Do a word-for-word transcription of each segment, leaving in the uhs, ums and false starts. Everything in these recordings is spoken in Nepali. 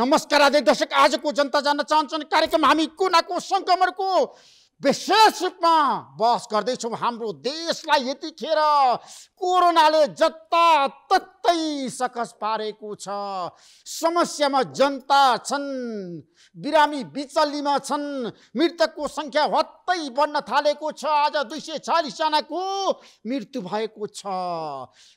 नमस्कार आदि दर्शक, आज को जनता जान्न चाहन्छन् कार्यक्रम हामी कुना को संक्रमण को विशेष रूप में बहस करते हाम्रो देशलाई यतिखेर कोरोनाले जत्तातत्तै सकस पारेको छ। समस्यामा जनता छन्, बिरामी बिचल्लीमा छन्, मृतकको संख्या हत्तै बढ्न थालेको छ। आज दुई सय चालीस जनाको मृत्यु भएको छ,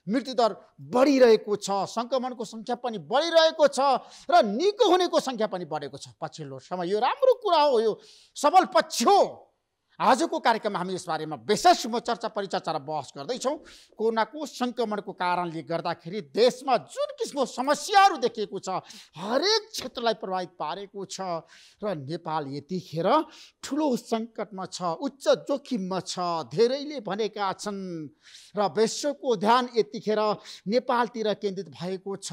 मृत्युदर बढिरहेको छ, संक्रमणको संख्या पनि बढिरहेको छ र निको हुनेको संख्या पनि बढेको छ। पछिल्लो समय यो राम्रो कुरा हो, यो सबल पक्ष हो। आज को कार्यक्रम में हम इस बारे में विशेष रूप में चर्चा परिचर्चा बहस करते कोरोना को संक्रमण को कारण देश में जुन किसिम समस्या देखिए हर एक क्षेत्र प्रभावित पारेको छ र नेपाल यतिखेर ठूलो संकट में उच्च जोखिम में धेरैले भनेका छन् र विश्व को ध्यान यतिखेर नेपालतिर केन्द्रित भएको छ।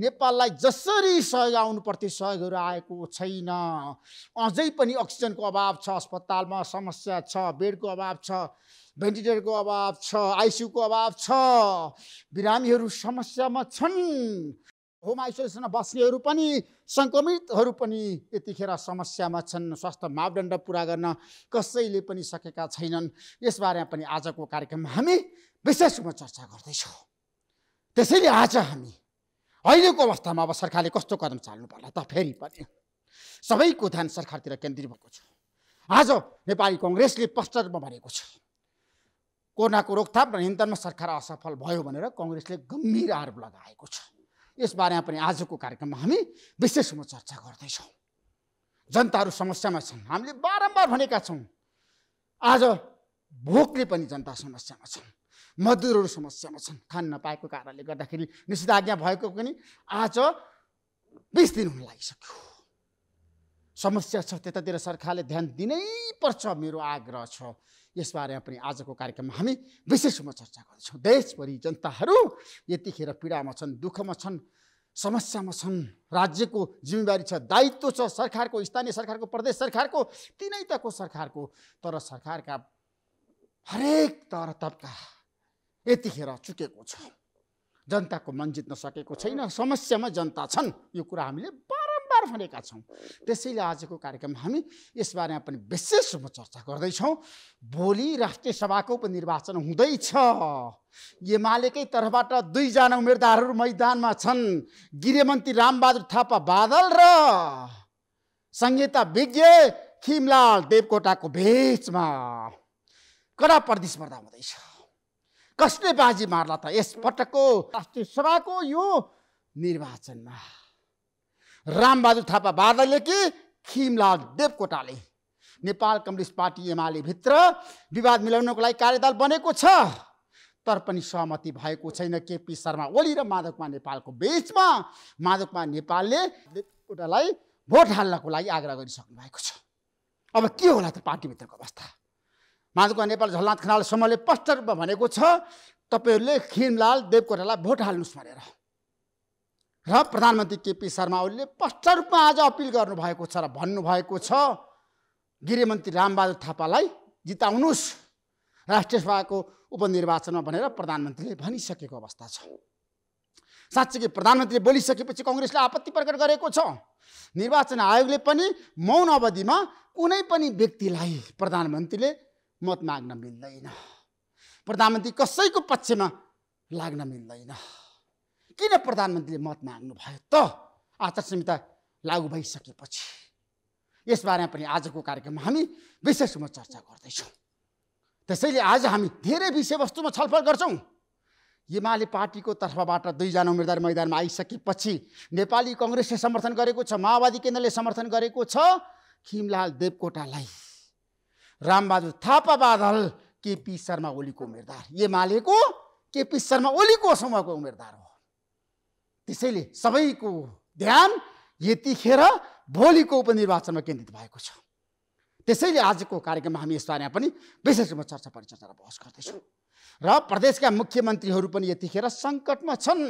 नेपाललाई जसरी सहयोग आउनुपर्थ्यो सहयोग आएको छैन। अझै पनि अक्सिजन को अभाव छ, अस्पताल में समस्या बेड को अभाव छ, भेन्टिलेटर को अभाव छ, आईसीयू को अभाव छ, बिरामीहरू समस्यामा छन्, होम आइसोलेसनमा बस्नेहरू पनि संक्रमितहरू पनि यतिखेर समस्यामा छन्। स्वास्थ्य मापदण्ड पूरा गर्न कसैले पनि सकेका छैनन्। यसबारेमा पनि आजको कार्यक्रममा हामी विशेष रूपमा चर्चा गर्दैछौँ। त्यसैले आज हामी अहिलेको अवस्थामा अब सरकारले कस्तो कदम चाल्नु पर्ला त फेरि पनि सबैको ध्यान सरकारतिर केन्द्रित भएको छ। आज नेपाली कङ्ग्रेसले पश्चातमा भनेको छ कोरोनाको रोकथाम र नियन्त्रणमा सरकार असफल भयो भनेर कङ्ग्रेसले गम्भीर आरोप लगाएको छ। यसबारेमा पनि आजको कार्यक्रममा हामी विशेष रूपमा चर्चा गर्दैछौँ। जनताहरू समस्यामा छन्, हामीले बारम्बार भनेका छौँ। आज भोकले पनि जनता समस्यामा छन्, मजदुरहरू समस्यामा छन्। खान नपाएको कारणले गर्दाखेरि निषेधाज्ञा भएको पनि आज बिस दिन हुन लागिसक्यो। समस्या छ, त्यतातिर सरकारले ध्यान दिनै पर्छ, मेरो आग्रह छ। यसबारेमा पनि आजको कार्यक्रममा हामी विशेष रूपमा चर्चा गर्दैछौँ। देशभरि जनताहरू यतिखेर पीडामा छन्, दुःखमा छन्, समस्यामा छन्। राज्यको जिम्मेवारी छ, दायित्व छ सरकारको, स्थानीय सरकारको, प्रदेश सरकारको, तिनै तहको सरकारको। तर सरकारका हरेक तर तबका यतिखेर चुकेको छ, जनताको मन जित्न सकेको छैन। समस्यामा जनता छन्, यो कुरा हामीले भनेका छौँ। त्यसैले आजको कार्यक्रम हामी यसबारेमा पनि विशेष रूपमा चर्चा गर्दैछौँ। भोलि राष्ट्रिय सभाको उपनिर्वाचन हुँदैछ। एमालेकै तर्फबाट दुईजना उम्मेदवारहरू मैदानमा छन्, गृहमन्त्री रामबहादुर थापा बादल र संहिता विज्ञ खिमलाल देवकोटाको भेचमा कडा प्रतिस्पर्धा हुँदैछ। कसले बाजी मार्ला त यस पटकको राष्ट्रिय सभाको यो निर्वाचनमा? रामबहादुर थापा बादलले कि खिमलाल देवकोटाले? नेपाल कम्युनिस्ट पार्टी एमाले भित्र विवाद मिलाउनको लागि कार्यदल बनेको छ, तर पनि सहमति भएको छैन। केपी शर्मा ओली र माधवकुमार नेपालको बीचमा माधवकुमार नेपालले देवकोटालाई भोट हाल्नको लागि आग्रह गरिसक्नु भएको छ। अब के होला त पार्टीभित्रको अवस्था? माधवकुमार नेपाल झलनाथ खनाल समूहले स्पष्ट रूपमा भनेको छ तपाईँहरूले खिमलाल देवकोटालाई भोट हाल्नुहोस् भनेर। र प्रधानमन्त्री केपी शर्मा ओलीले स्पष्ट रूपमा आज अपिल गर्नुभएको छ र भन्नुभएको छ गृहमन्त्री रामबहादुर थापालाई जिताउनुहोस् राष्ट्रिय सभाको उपनिर्वाचनमा भनेर प्रधानमन्त्रीले भनिसकेको अवस्था छ। साँच्चै प्रधानमन्त्रीले बोलिसकेपछि कङ्ग्रेसले आपत्ति प्रकट गरेको छ। निर्वाचन आयोगले पनि मौन अवधिमा कुनै पनि व्यक्तिलाई प्रधानमन्त्रीले मत माग्न मिल्दैन, प्रधानमन्त्री कसैको पक्षमा लाग्न मिल्दैन। किन प्रधानमन्त्रीले मत माग्नु भयो त आचार संहिता लागू भइसकेपछि? यसबारेमा पनि आजको कार्यक्रममा हामी विशेष रूपमा चर्चा गर्दैछौँ। त्यसैले आज हामी धेरै विषयवस्तुमा छलफल गर्छौँ। एमाले पार्टीको तर्फबाट दुईजना उम्मेदवार मैदानमा आइसकेपछि नेपाली कङ्ग्रेसले समर्थन गरेको छ, माओवादी केन्द्रले समर्थन गरेको छ खिमलाल देवकोटालाई। रामबहादुर थापा बादल केपी शर्मा ओलीको उम्मेदवार, एमालेको केपी शर्मा ओलीको समूहको उम्मेदवार हो। त्यसैले सबैको ध्यान यतिखेर भोलिको उपनिर्वाचनमा केन्द्रित भएको छ। त्यसैले आजको कार्यक्रममा हामी यस बारेमा पनि विशेष रूपमा चर्चा परिचर्चा र बहस गर्दैछौँ र प्रदेशका मुख्यमन्त्रीहरू पनि यतिखेर सङ्कटमा छन्।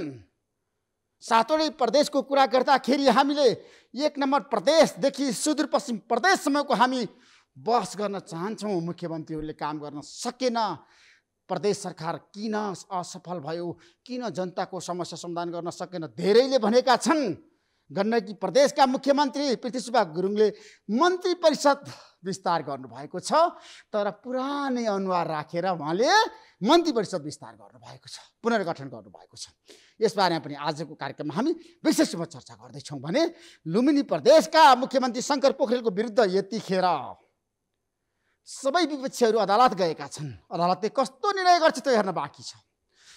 सातवटै प्रदेशको कुरा गर्दाखेरि हामीले एक नम्बर प्रदेशदेखि सुदूरपश्चिम प्रदेशसम्मको हामी बहस गर्न चाहन्छौँ। मुख्यमन्त्रीहरूले काम गर्न सकेन, प्रदेश सरकार किन असफल भयो, किन जनताको समस्या समाधान गर्न सकेन धेरैले भनेका छन्। गण्डकी प्रदेशका मुख्यमन्त्री पृथ्वीसुबा गुरुङले मन्त्री परिषद विस्तार गर्नुभएको छ, तर पुरानै अनुहार राखेर उहाँले मन्त्री परिषद विस्तार गर्नुभएको छ, पुनर्गठन गर्नुभएको छ। यसबारेमा पनि आजको कार्यक्रममा हामी विशेष रूपमा चर्चा गर्दैछौँ भने लुम्बिनी प्रदेशका मुख्यमन्त्री शङ्कर पोखरेलको विरुद्ध यतिखेर सबै विपक्षीहरू अदालत गएका छन्। अदालतले कस्तो निर्णय गर्छ त्यो हेर्न बाँकी छ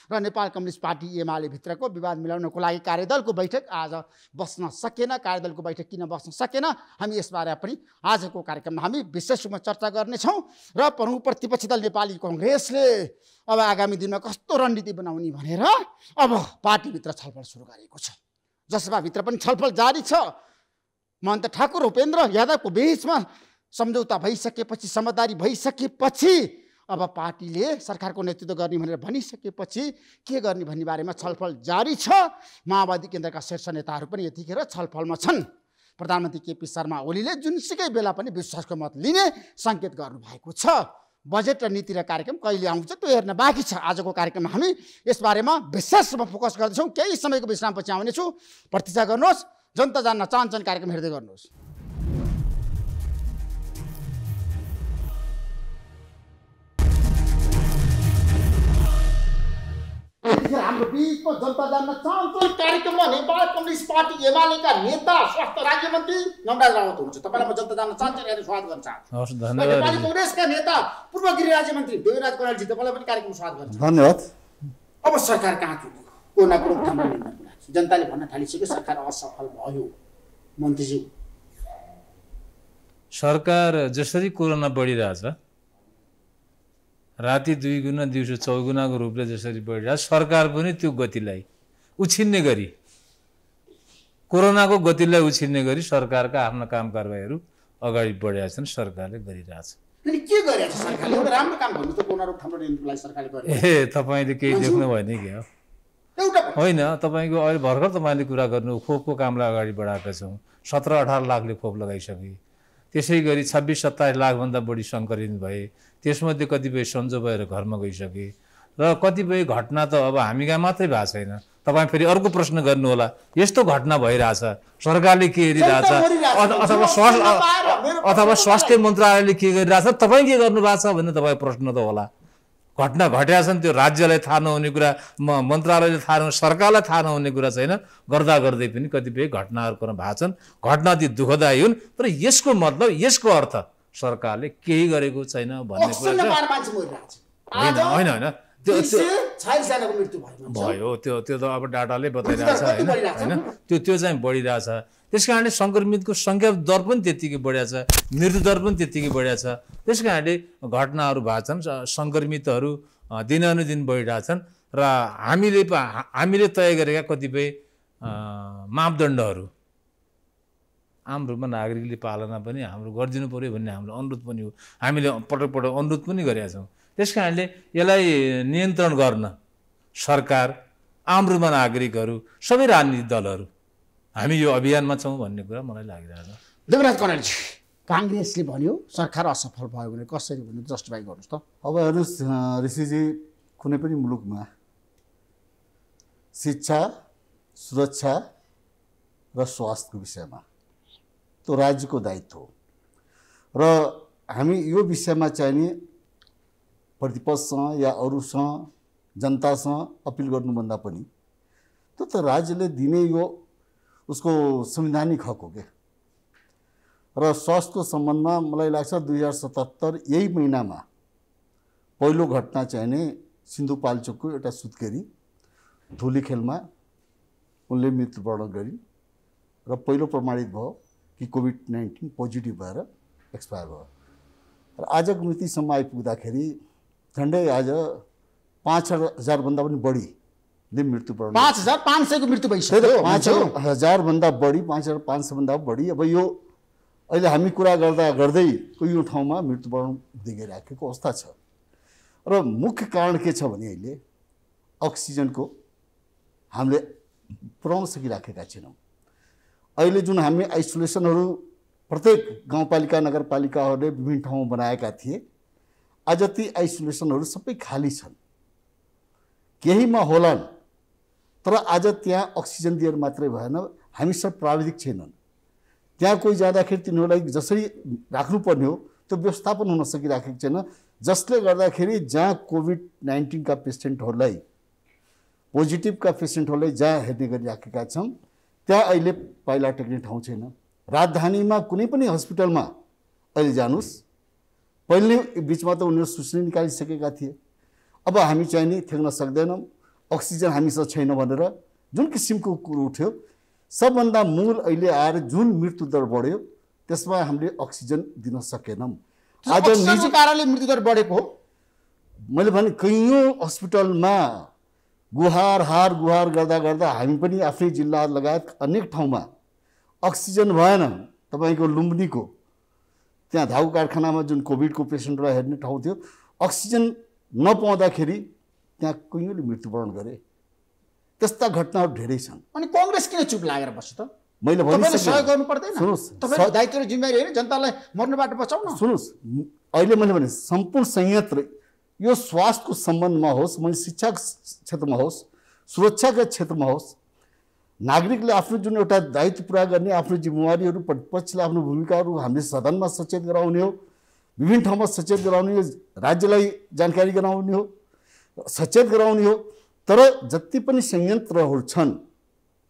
र नेपाल कम्युनिस्ट पार्टी एमाले भित्रको विवाद मिलाउनको लागि कार्यदलको बैठक आज बस्न सकेन। कार्यदलको बैठक किन बस्न सकेन हामी यसबारे पनि आजको कार्यक्रममा हामी विशेष रूपमा चर्चा गर्नेछौँ र प्रमुख प्रतिपक्षी दल नेपाली कङ्ग्रेसले अब आगामी दिनमा कस्तो रणनीति बनाउने भनेर अब पार्टीभित्र छलफल सुरु गरेको छ। जसपाभित्र पनि छलफल जारी छ। महन्त ठाकुर उपेन्द्र यादवको बिचमा सम्झौता भइसकेपछि, समझदारी भइसकेपछि अब पार्टीले सरकारको नेतृत्व गर्ने भनेर भनिसकेपछि के गर्ने भन्ने बारेमा छलफल जारी छ। माओवादी केन्द्रका शीर्ष नेताहरू पनि यतिखेर छलफलमा छन्। प्रधानमन्त्री केपी शर्मा ओलीले जुनसुकै बेला पनि विश्वासको मत लिने सङ्केत गर्नुभएको छ। बजेट र नीति र कार्यक्रम कहिले आउँछ त्यो हेर्न बाँकी छ। आजको कार्यक्रममा हामी यसबारेमा विशेष रूपमा फोकस गर्दैछौँ। केही समयको विश्रामपछि आउनेछु। प्रतीक्षा गर्नुहोस्। जनता जान्न चाहन्छन् कार्यक्रम हेर्दै गर्नुहोस्। हाम्रो बीचमा जनता जान्न चाहन्छन् कार्यक्रममा नेपाल कम्युनिस्ट पार्टी एमालेका नेता स्वास्थ्य राज्य मन्त्री नमराज रावत हुनुहुन्छ। तपाईँलाई म जनता जान्न चाहन्छु यहाँले स्वागत गर्न चाहन्छु। नेपाली कङ्ग्रेसका नेता पूर्व गृह राज्य मन्त्री देवराज कोइरालाजी तपाईँलाई पनि कार्यक्रममा स्वागत गर्छु। धन्यवाद। अब सरकार कहाँ पुग्यो? कुनै न कुनै ठाउँमा जनताले भन्न थालिसक्यो सरकार असफल भयो। मन्त्रीज्यू, सरकार जसरी कोरोना बढिरहेछ, राति दुई गुना दिउँसो चौगुनाको रूपले जसरी बढिरहेको सरकार पनि त्यो गतिलाई उछिन्ने गरी, कोरोनाको गतिलाई उछिन्ने गरी सरकारका आफ्ना काम कारबाहीहरू अगाडि बढेका छन्। सरकारले गरिरहेछ। ए तपाईँले केही देख्नु भएन कि? होइन, तपाईँको अहिले भर्खर तपाईँले कुरा गर्नु खोपको कामलाई अगाडि बढाएका छौँ। सत्र अठार लाखले खोप लगाइसके, त्यसै गरी छब्बिस सत्ताइस लाखभन्दा बढी सङ्क्रमित भए, त्यसमध्ये कतिपय सन्चो भएर घरमा गइसके र कतिपय घटना त अब हामी कहाँ मात्रै भएको छैन। तपाईँ फेरि अर्को प्रश्न गर्नुहोला, यस्तो घटना भइरहेछ सरकारले के हेरिरहेछ अथवा अथवा स्वास्थ्य मन्त्रालयले के गरिरहेछ, तपाईँ के गर्नुभएको छ भन्ने तपाईँ प्रश्न त होला। घटना घटेका छन्, त्यो राज्यलाई थाहा नहुने कुरा, म मन्त्रालयले थाहा नहुने, सरकारलाई थाहा नहुने कुरा छैन। गर्दा गर्दै पनि कतिपय घटनाहरू भएको छन्। घटना ती दुःखदायी हुन्, तर यसको मतलब यसको अर्थ सरकारले केही गरेको छैन भन्ने कुरा होइन होइन होइन भयो। त्यो त्यो त अब डाटाले बताइरहेछ होइन होइन त्यो त्यो चाहिँ बढिरहेछ। त्यस कारणले सङ्क्रमितको सङ्ख्या दर पनि त्यत्तिकै बढिरहेछ, मृत्यु दर पनि त्यत्तिकै बढिरहेछ। त्यस कारणले घटनाहरू भएको छन्, सङ्क्रमितहरू दिनानुदिन बढिरहेछन् र हामीले हामीले तय गरेका कतिपय मापदण्डहरू आम रूपमा नागरिकले पालना पनि हाम्रो गरिदिनु पऱ्यो भन्ने हाम्रो अनुरोध पनि हो। हामीले पटक पटक अनुरोध पनि गरेका छौँ। त्यस कारणले यसलाई नियन्त्रण गर्न सरकार, आम रूपमा नागरिकहरू, सबै राजनीतिक दलहरू हामी यो अभियानमा छौँ भन्ने कुरा मलाई लागिरहेको छ। देवराज कोइरालाजी, काङ्ग्रेसले भन्यो सरकार असफल भयो भने कसरी भन्नु जस्टिफाई गर्नुहोस् त। अब हेर्नुहोस् ऋषिजी, कुनै पनि मुलुकमा शिक्षा, सुरक्षा र स्वास्थ्यको विषयमा त्यो राज्यको दायित्व हो र हामी यो विषयमा चाहिने प्रतिपक्षसँग या अरूसँग जनतासँग अपिल गर्नुभन्दा पनि त्यो त राज्यले दिने यो उसको संवैधानिक हक हो क्या। र स्वास्थ्यको सम्बन्धमा मलाई लाग्छ दुई हजार सतहत्तर यही महिनामा पहिलो घटना चाहिने सिन्धुपाल्चोकको एउटा सुत्केरी धुलीखेलमा उनले मृत्युवरण गरिन् र पहिलो प्रमाणित भयो कि कोभिड नाइन्टिन पोजिटिभ भएर एक्सपायर भयो र आजको मितिसम्म आइपुग्दाखेरि झन्डै आज पाँच हजारभन्दा पनि बढीले मृत्यु पर्यो। पाँच हजार पाँच सयको मृत्यु भइसक्यो। पाँच हजारभन्दा बढी, पाँच हजार पाँच सयभन्दा बढी। अब यो अहिले हामी कुरा गर्दा गर्दै कयौं ठाउँमा मृत्युवरण हुँदै गइराखेको अवस्था छ र मुख्य कारण के छ भने अहिले अक्सिजनको हामीले पुर्याउन सकिराखेका छैनौं। अहिले जुन हामी आइसोलेसनहरू प्रत्येक गाउँपालिका नगरपालिकाहरूले विभिन्न ठाउँमा बनाएका थिए, आज ती आइसोलेसनहरू सबै खाली छन्। केहीमा होलान् तर आज त्यहाँ अक्सिजन दिएर मात्रै भएन, हामी सब प्राविधिक छैनन्। त्यहाँ कोही जाँदाखेरि तिनीहरूलाई जसरी राख्नुपर्ने हो त्यो व्यवस्थापन हुन सकिराखेको छैन, जसले गर्दाखेरि जहाँ कोभिड नाइन्टीन का पेसेन्टहरूलाई पोजिटिभका पेसेन्टहरूलाई जहाँ हेर्ने गरिराखेका छौँ त्यहाँ अहिले पाइला टेक्ने ठाउँ छैन। राजधानीमा कुनै पनि हस्पिटलमा अहिले जानुस्, पहिले बिचमा त उनीहरू सूचना निकालिसकेका थिए, अब हामी चाहिँ नि थ्याक्न सक्दैनौँ, अक्सिजन हामीसँग छैन भनेर जुन किसिमको कुरो उठ्यो। सबभन्दा मूल अहिले आएर जुन मृत्यु दर बढ्यो त्यसमा हामीले अक्सिजन दिन सकेनौँ। आज निजी कारणले मृत्यु दर बढेको हो। मैले भने कैयौँ हस्पिटलमा गुहार हार गुहार गर्दा गर्दा हामी पनि आफ्नै जिल्ला लगायत अनेक ठाउँमा अक्सिजन भएन। तपाईको लुम्बिनीको त्यहाँ धाउ कारखानामा जुन कोभिडको पेसेन्टलाई हेर्ने ठाउँ थियो, अक्सिजन नपाउँदाखेरि त्यहाँ कैयौँले मृत्युवरण गरे। त्यस्ता घटनाहरू धेरै छन्। अनि कांग्रेस किन चुप लागेर बस्छ त? मैले भनिसकेँ, सहयोग गर्नु पर्दैन। सुन्नुस्, तपाईको दायित्व र जिम्मेवारी हैन जनतालाई मर्नबाट बचाउन। सुन्नुस्, अहिले मैले भने सम्पूर्ण संयत यो स्वास्थ्यको सम्बन्धमा होस्, मैले शिक्षा क्षेत्रमा होस्, सुरक्षाका क्षेत्रमा होस्, नागरिकले आफ्नो जुन एउटा दायित्व पूरा गर्ने आफ्नो जिम्मेवारीहरू पछिल्लो आफ्नो भूमिकाहरू हामीले सदनमा सचेत गराउने हो, विभिन्न ठाउँमा सचेत गराउने हो, राज्यलाई जानकारी गराउने हो, सचेत गराउने हो। तर जति पनि संयन्त्रहरू छन्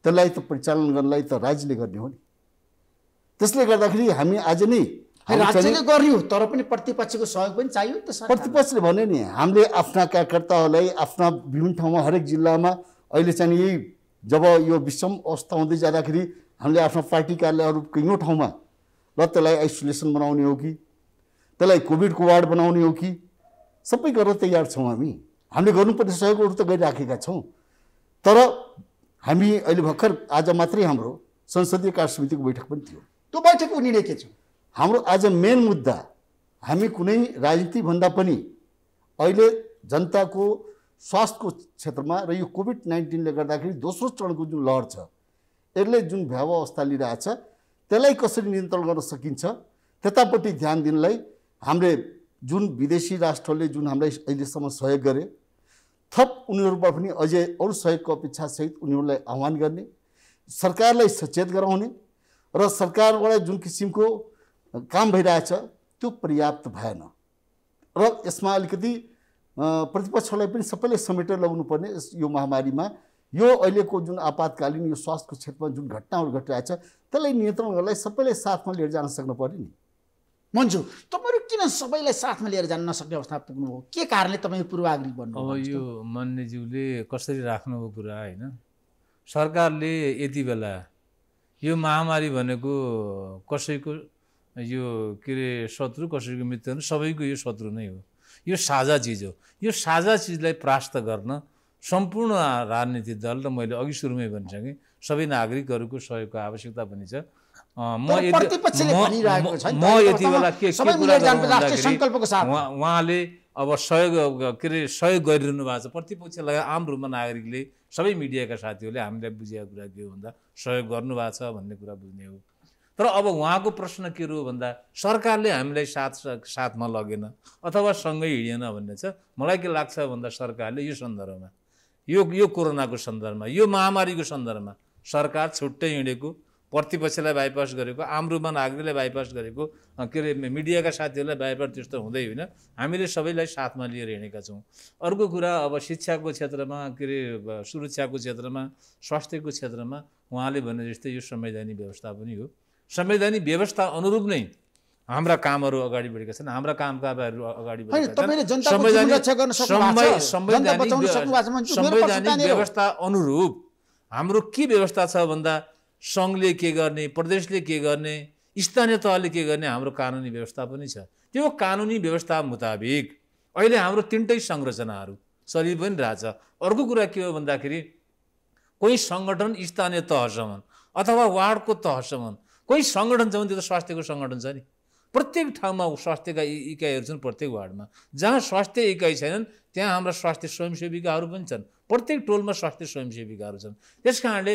त्यसलाई त परिचालन गर्नलाई त राज्यले गर्ने हो नि। त्यसले गर्दाखेरि हामी आज नै राज्यले गर्ने हो तर पनि प्रतिपक्षको सहयोग पनि चाहियो नि त। प्रतिपक्षले भन्यो नि हामीले आफ्ना कार्यकर्ताहरूलाई आफ्ना विभिन्न ठाउँमा हरेक जिल्लामा अहिले चाहिँ यही जब यो विषम अवस्था हुँदै जाँदाखेरि हामीले आफ्नो पार्टी कार्यालयहरू कैयौँ ठाउँमा र त्यसलाई आइसोलेसन बनाउने हो कि त्यसलाई कोभिडको वार्ड बनाउने हो कि सबै गरेर तयार छौँ। हामी हामीले गर्नुपर्ने सहयोगहरू त गरिराखेका छौँ, तर हामी अहिले भर्खर आज मात्रै हाम्रो संसदीय कार्य समितिको बैठक पनि थियो। त्यो बैठकको निर्णय के छ? हाम्रो आज मेन मुद्दा, हामी कुनै राजनीतिभन्दा पनि अहिले जनताको स्वास्थ्यको क्षेत्रमा र यो कोभिड नाइन्टीनले गर्दाखेरि दोस्रो चरणको जुन लहर छ यसले जुन भयावह अवस्था लिइरहेछ त्यसलाई कसरी नियन्त्रण गर्न सकिन्छ त्यतापट्टि ध्यान दिनलाई हामीले जुन विदेशी राष्ट्रहरूले जुन हामीलाई अहिलेसम्म सहयोग गरे थप उनीहरूबाट पनि अझै अरू सहयोगको अपेक्षासहित उनीहरूलाई आह्वान गर्ने, सरकारलाई सचेत गराउने र सरकारबाट जुन किसिमको काम भइरहेछ त्यो पर्याप्त भएन र यसमा अलिकति प्रतिपक्षलाई पनि सबैले समेटेर लगाउनुपर्ने। यो महामारीमा यो अहिलेको जुन आपातकालीन यो स्वास्थ्यको क्षेत्रमा जुन घटनाहरू घटिरहेछ त्यसलाई नियन्त्रण गर्नलाई सबैले साथमा लिएर जान सक्नु पर्यो नि। मन्जु, तपाईहरू किन सबैलाई साथमा लिएर जान नसक्ने अवस्था पुग्नु हो? के कारणले तपाईँ पूर्वाग्रही बन्नु? अब यो मान्यज्यूले कसरी राख्नुभएको कुरा होइन, सरकारले यति बेला यो महामारी भनेको कसैको यो के अरे शत्रु कसैको मित्र सबैको यो शत्रु नै हो, यो साझा चिज हो। यो साझा चिजलाई परास्त गर्न सम्पूर्ण राजनीतिक दल र मैले अघि सुरुमै भनिसकेँ सबै नागरिकहरूको सहयोगको आवश्यकता पनि छ। म यति बेला के उहाँले अब सहयोग के अरे सहयोग गरिरहनु भएको छ प्रतिपक्ष लगायत आम रूपमा नागरिकले सबै मिडियाका साथीहरूले हामीलाई बुझेको कुरा के हो भन्दा सहयोग गर्नुभएको छ भन्ने कुरा बुझ्ने हो। तर अब उहाँको प्रश्न के हो भन्दा सरकारले हामीलाई साथ साथमा लगेन अथवा सँगै हिँडेन भन्ने छ। मलाई के लाग्छ भन्दा सरकारले यो सन्दर्भमा यो यो कोरोनाको सन्दर्भमा यो महामारीको सन्दर्भमा सरकार छुट्टै हिँडेको, प्रतिपक्षलाई बाइपास गरेको, आम रूपमा नागरिकलाई बाइपास गरेको, के अरे मिडियाका साथीहरूलाई बाइपास त्यस्तो हुँदै होइन। हामीले सबैलाई साथमा लिएर हिँडेका छौँ। अर्को कुरा अब शिक्षाको क्षेत्रमा के अरे सुरक्षाको क्षेत्रमा स्वास्थ्यको क्षेत्रमा उहाँले भने जस्तै यो संवैधानिक व्यवस्था पनि हो। संवैधानिक व्यवस्था अनुरूप नै हाम्रा कामहरू अगाडि बढेका छन्, हाम्रा कामकाजहरू अगाडि संवैधानिक व्यवस्था अनुरूप हाम्रो के व्यवस्था छ भन्दा सङ्घले के गर्ने, प्रदेशले के गर्ने, स्थानीय तहले के गर्ने, हाम्रो कानुनी व्यवस्था पनि छ। त्यो कानुनी व्यवस्था मुताबिक अहिले हाम्रो तिनटै संरचनाहरू चलि पनि रहेछ। अर्को कुरा के हो भन्दाखेरि कोही सङ्गठन स्थानीय तहसम्म अथवा वार्डको तहसम्म कोही संगठन छ भने त्यो त स्वास्थ्यको संगठन छ नि। प्रत्येक ठाउँमा स्वास्थ्यका इकाइहरू छन्, प्रत्येक वार्डमा। जहाँ स्वास्थ्य इकाइ छैनन् त्यहाँ हाम्रा स्वास्थ्य स्वयंसेविकाहरू पनि छन्, प्रत्येक टोलमा स्वास्थ्य स्वयंसेविकाहरू छन्। त्यसकारणले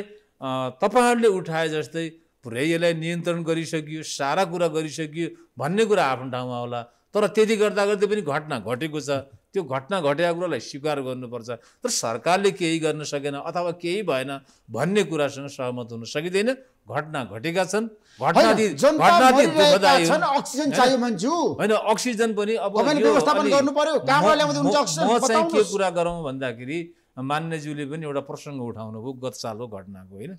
तपाईहरुले उठाए जस्तै पुरै यसलाई नियन्त्रण गरिसकियो, सारा कुरा गरिसकियो भन्ने कुरा आफ्नो ठाउँमा होला, तर त्यति गर्दा गर्दै पनि घटना घटेको छ। त्यो घटना घटेको कुरालाई स्वीकार गर्नुपर्छ, तर सरकारले केही गर्न सकेन अथवा केही भएन भन्ने कुरासँग सहमत हुन सकिँदैन। घटना घटेका छन्, अक्सिजन पनि अब म चाहिँ के कुरा गरौँ भन्दाखेरि मान्यज्यूले पनि एउटा प्रसङ्ग उठाउनुभयो गत सालको घटनाको, होइन।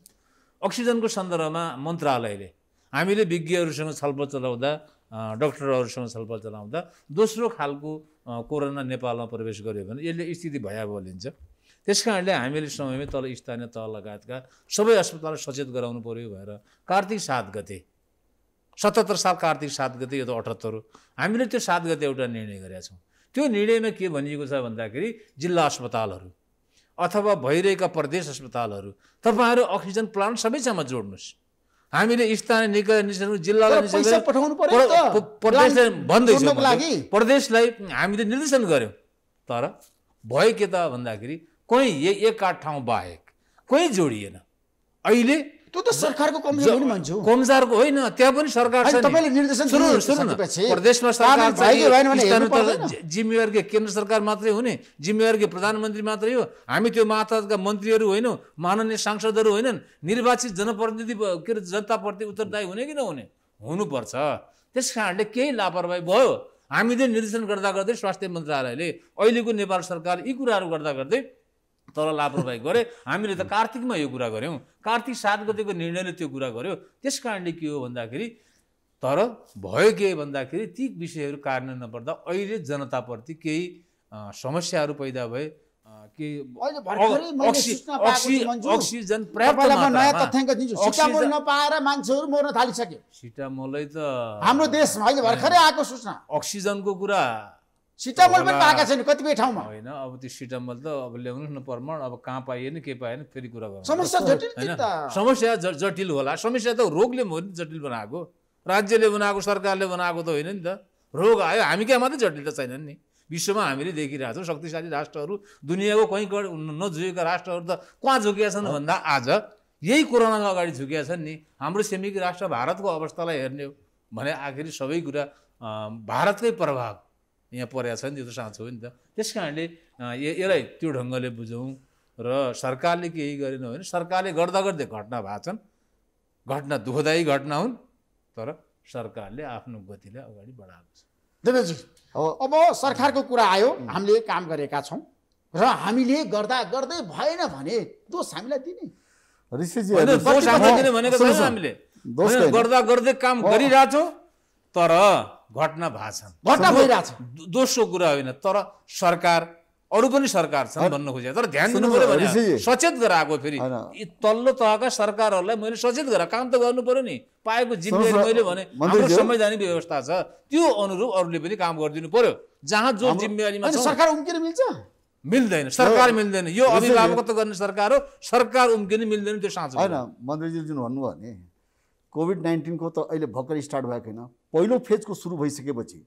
अक्सिजनको सन्दर्भमा मन्त्रालयले, हामीले विज्ञहरूसँग छलफल चलाउँदा, डाक्टरहरूसँग छलफल चलाउँदा दोस्रो खालको कोरोना नेपालमा प्रवेश गर्यो भने यसले स्थिति भयावह लिन्छ। त्यसकारणले हामीले समयमै तल स्थानीय तह लगायतका सबै अस्पताल सचेत गराउनु पर्यो भनेर कार्तिक सात गते, सतहत्तर साल कार्तिक सात गते, यो त अठहत्तर हो, हामीले त्यो सात गते एउटा निर्णय गरेका छौँ। त्यो निर्णयमा के भनिएको छ भन्दाखेरि जिल्ला अस्पतालहरू अथवा भइरहेका प्रदेश अस्पतालहरू तपाईँहरू अक्सिजन प्लान्ट सबैसँग जोड्नुहोस्। हामीले स्थानीय निकाय निसर्ग जिल्लालाई निसर्ग पठाउनु पर्यो त, प्रदेशले भन्दैछौँ, प्रदेशलाई हामीले निर्देशन गर्यौँ। तर भयो के त भन्दाखेरि कोही एक आठ ठाउँ बाहेक कोही जोडिएन। अहिले त्यो त सरकारको कमजोरी पनि भन्छु, कमजोरको होइन, त्यहाँ पनि सरकार छ। तपाईले निर्देशन दिनुपछि प्रदेशमा सरकार भएकै भएन भने जिम्मेवार के केन्द्र सरकार मात्रै हुने, जिम्मेवार के प्रधानमन्त्री मात्रै हो। हामी त्यो माताका मन्त्रीहरू होइनौं, माननीय सांसदहरू होइनन्। निर्वाचित जनप्रतिनिधि के जनताप्रति उत्तरदायी हुने कि नहुने हुनुपर्छ। त्यसकारणले केही लापरवाही भयो। हामीले निर्देशन गर्दा गर्दै स्वास्थ्य मन्त्रालयले, अहिलेको नेपाल सरकार यी कुराहरू गर्दा गर्दै तर लापरवाही गरे। हामीले त कार्तिकमा यो कुरा गऱ्यौँ, कार्तिक सात गतेको निर्णयले त्यो कुरा गर्यो। त्यस कारणले के हो भन्दाखेरि, तर भयो के भन्दाखेरि ती विषयहरू कार्यान्वयन नपर्दा अहिले जनताप्रति केही समस्याहरू पैदा भए। अक्सिजन नपाएर मान्छेहरू मर्न थालिसक्यो। सिटामोलै त हाम्रो देशमा अहिले भर्खरै आएको सूचना, अक्सिजनको कुरा सिटामोल पनि पाएका छैन कतिपय ठाउँमा, होइन। अब त्यो सिटामोल त अब ल्याउनुहोस् न प्रमाण, अब कहाँ पाइएन के पाएन फेरि कुरा गर्नु। समस्या जटिल होइन, समस्या जटिल होला। समस्या त रोगले हो नि जटिल बनाएको, राज्यले बनाएको, सरकारले बनाएको त होइन नि त। रोग आयो हामी कहाँ मात्रै जटिल त छैन नि। विश्वमा हामीले देखिरहेको छौँ शक्तिशाली राष्ट्रहरू, दुनियाँको कहीँ नझुकेका राष्ट्रहरू त कहाँ झुकेका छन् भन्दा आज यही कोरोनाको अगाडि झुकेका छन् नि। हाम्रो छिमेकी राष्ट्र भारतको अवस्थालाई हेर्ने हो भने आखिर सबै कुरा भारतकै प्रभाव यहाँ परेको छ नि, त्यो त साँचो हो नि त। त्यस कारणले यसलाई त्यो ढङ्गले बुझौँ र सरकारले केही गरेन भने सरकारले गर्दा गर्दै घटना भएको छन्, घटना दुःखदायी घटना हुन्, तर सरकारले आफ्नो गतिले अगाडि बढाएको छ। देवजी, अब सरकारको कुरा आयो, हामीले काम गरेका छौँ र हामीले गर्दा गर्दै भएन भने दोष हामीलाई दिने। ऋषिजी, दोष हामीलाई दिने भनेको छैन, हामीले गर्दा गर्दै काम गरिरहेको छौँ तर घटना भएको घटना भइरहेछ, दोस्रो कुरा होइन। तर सरकार, अरू पनि सरकार छन् भन्न खोजेँ, तर ध्यान दिनु पर्यो भने सचेत गराएको। फेरि तल्लो तहका सरकारहरूलाई मैले सचेत गराए, काम त गर्नु पर्यो नि। पाएको जिम्मेवारी मैले भने हाम्रो संवैधानिक व्यवस्था छ, त्यो अनुरूप अरूले पनि काम गरिदिनु पर्यो। जहाँ जो जिम्मेवारीमा सरकार उम्किन मिल्छ, मिल्दैन, सरकार मिल्दैन। यो अभिभावकत्व गर्ने सरकार हो, सरकार उम्किन मिल्दैन, त्यो साँचो होइन। मन्त्रीजी जुन भन्नुभयो नि कोभिड नाइन्टिनको त अहिले भर्खर स्टार्ट भएको होइन, पहिलो फेजको सुरु भइसकेपछि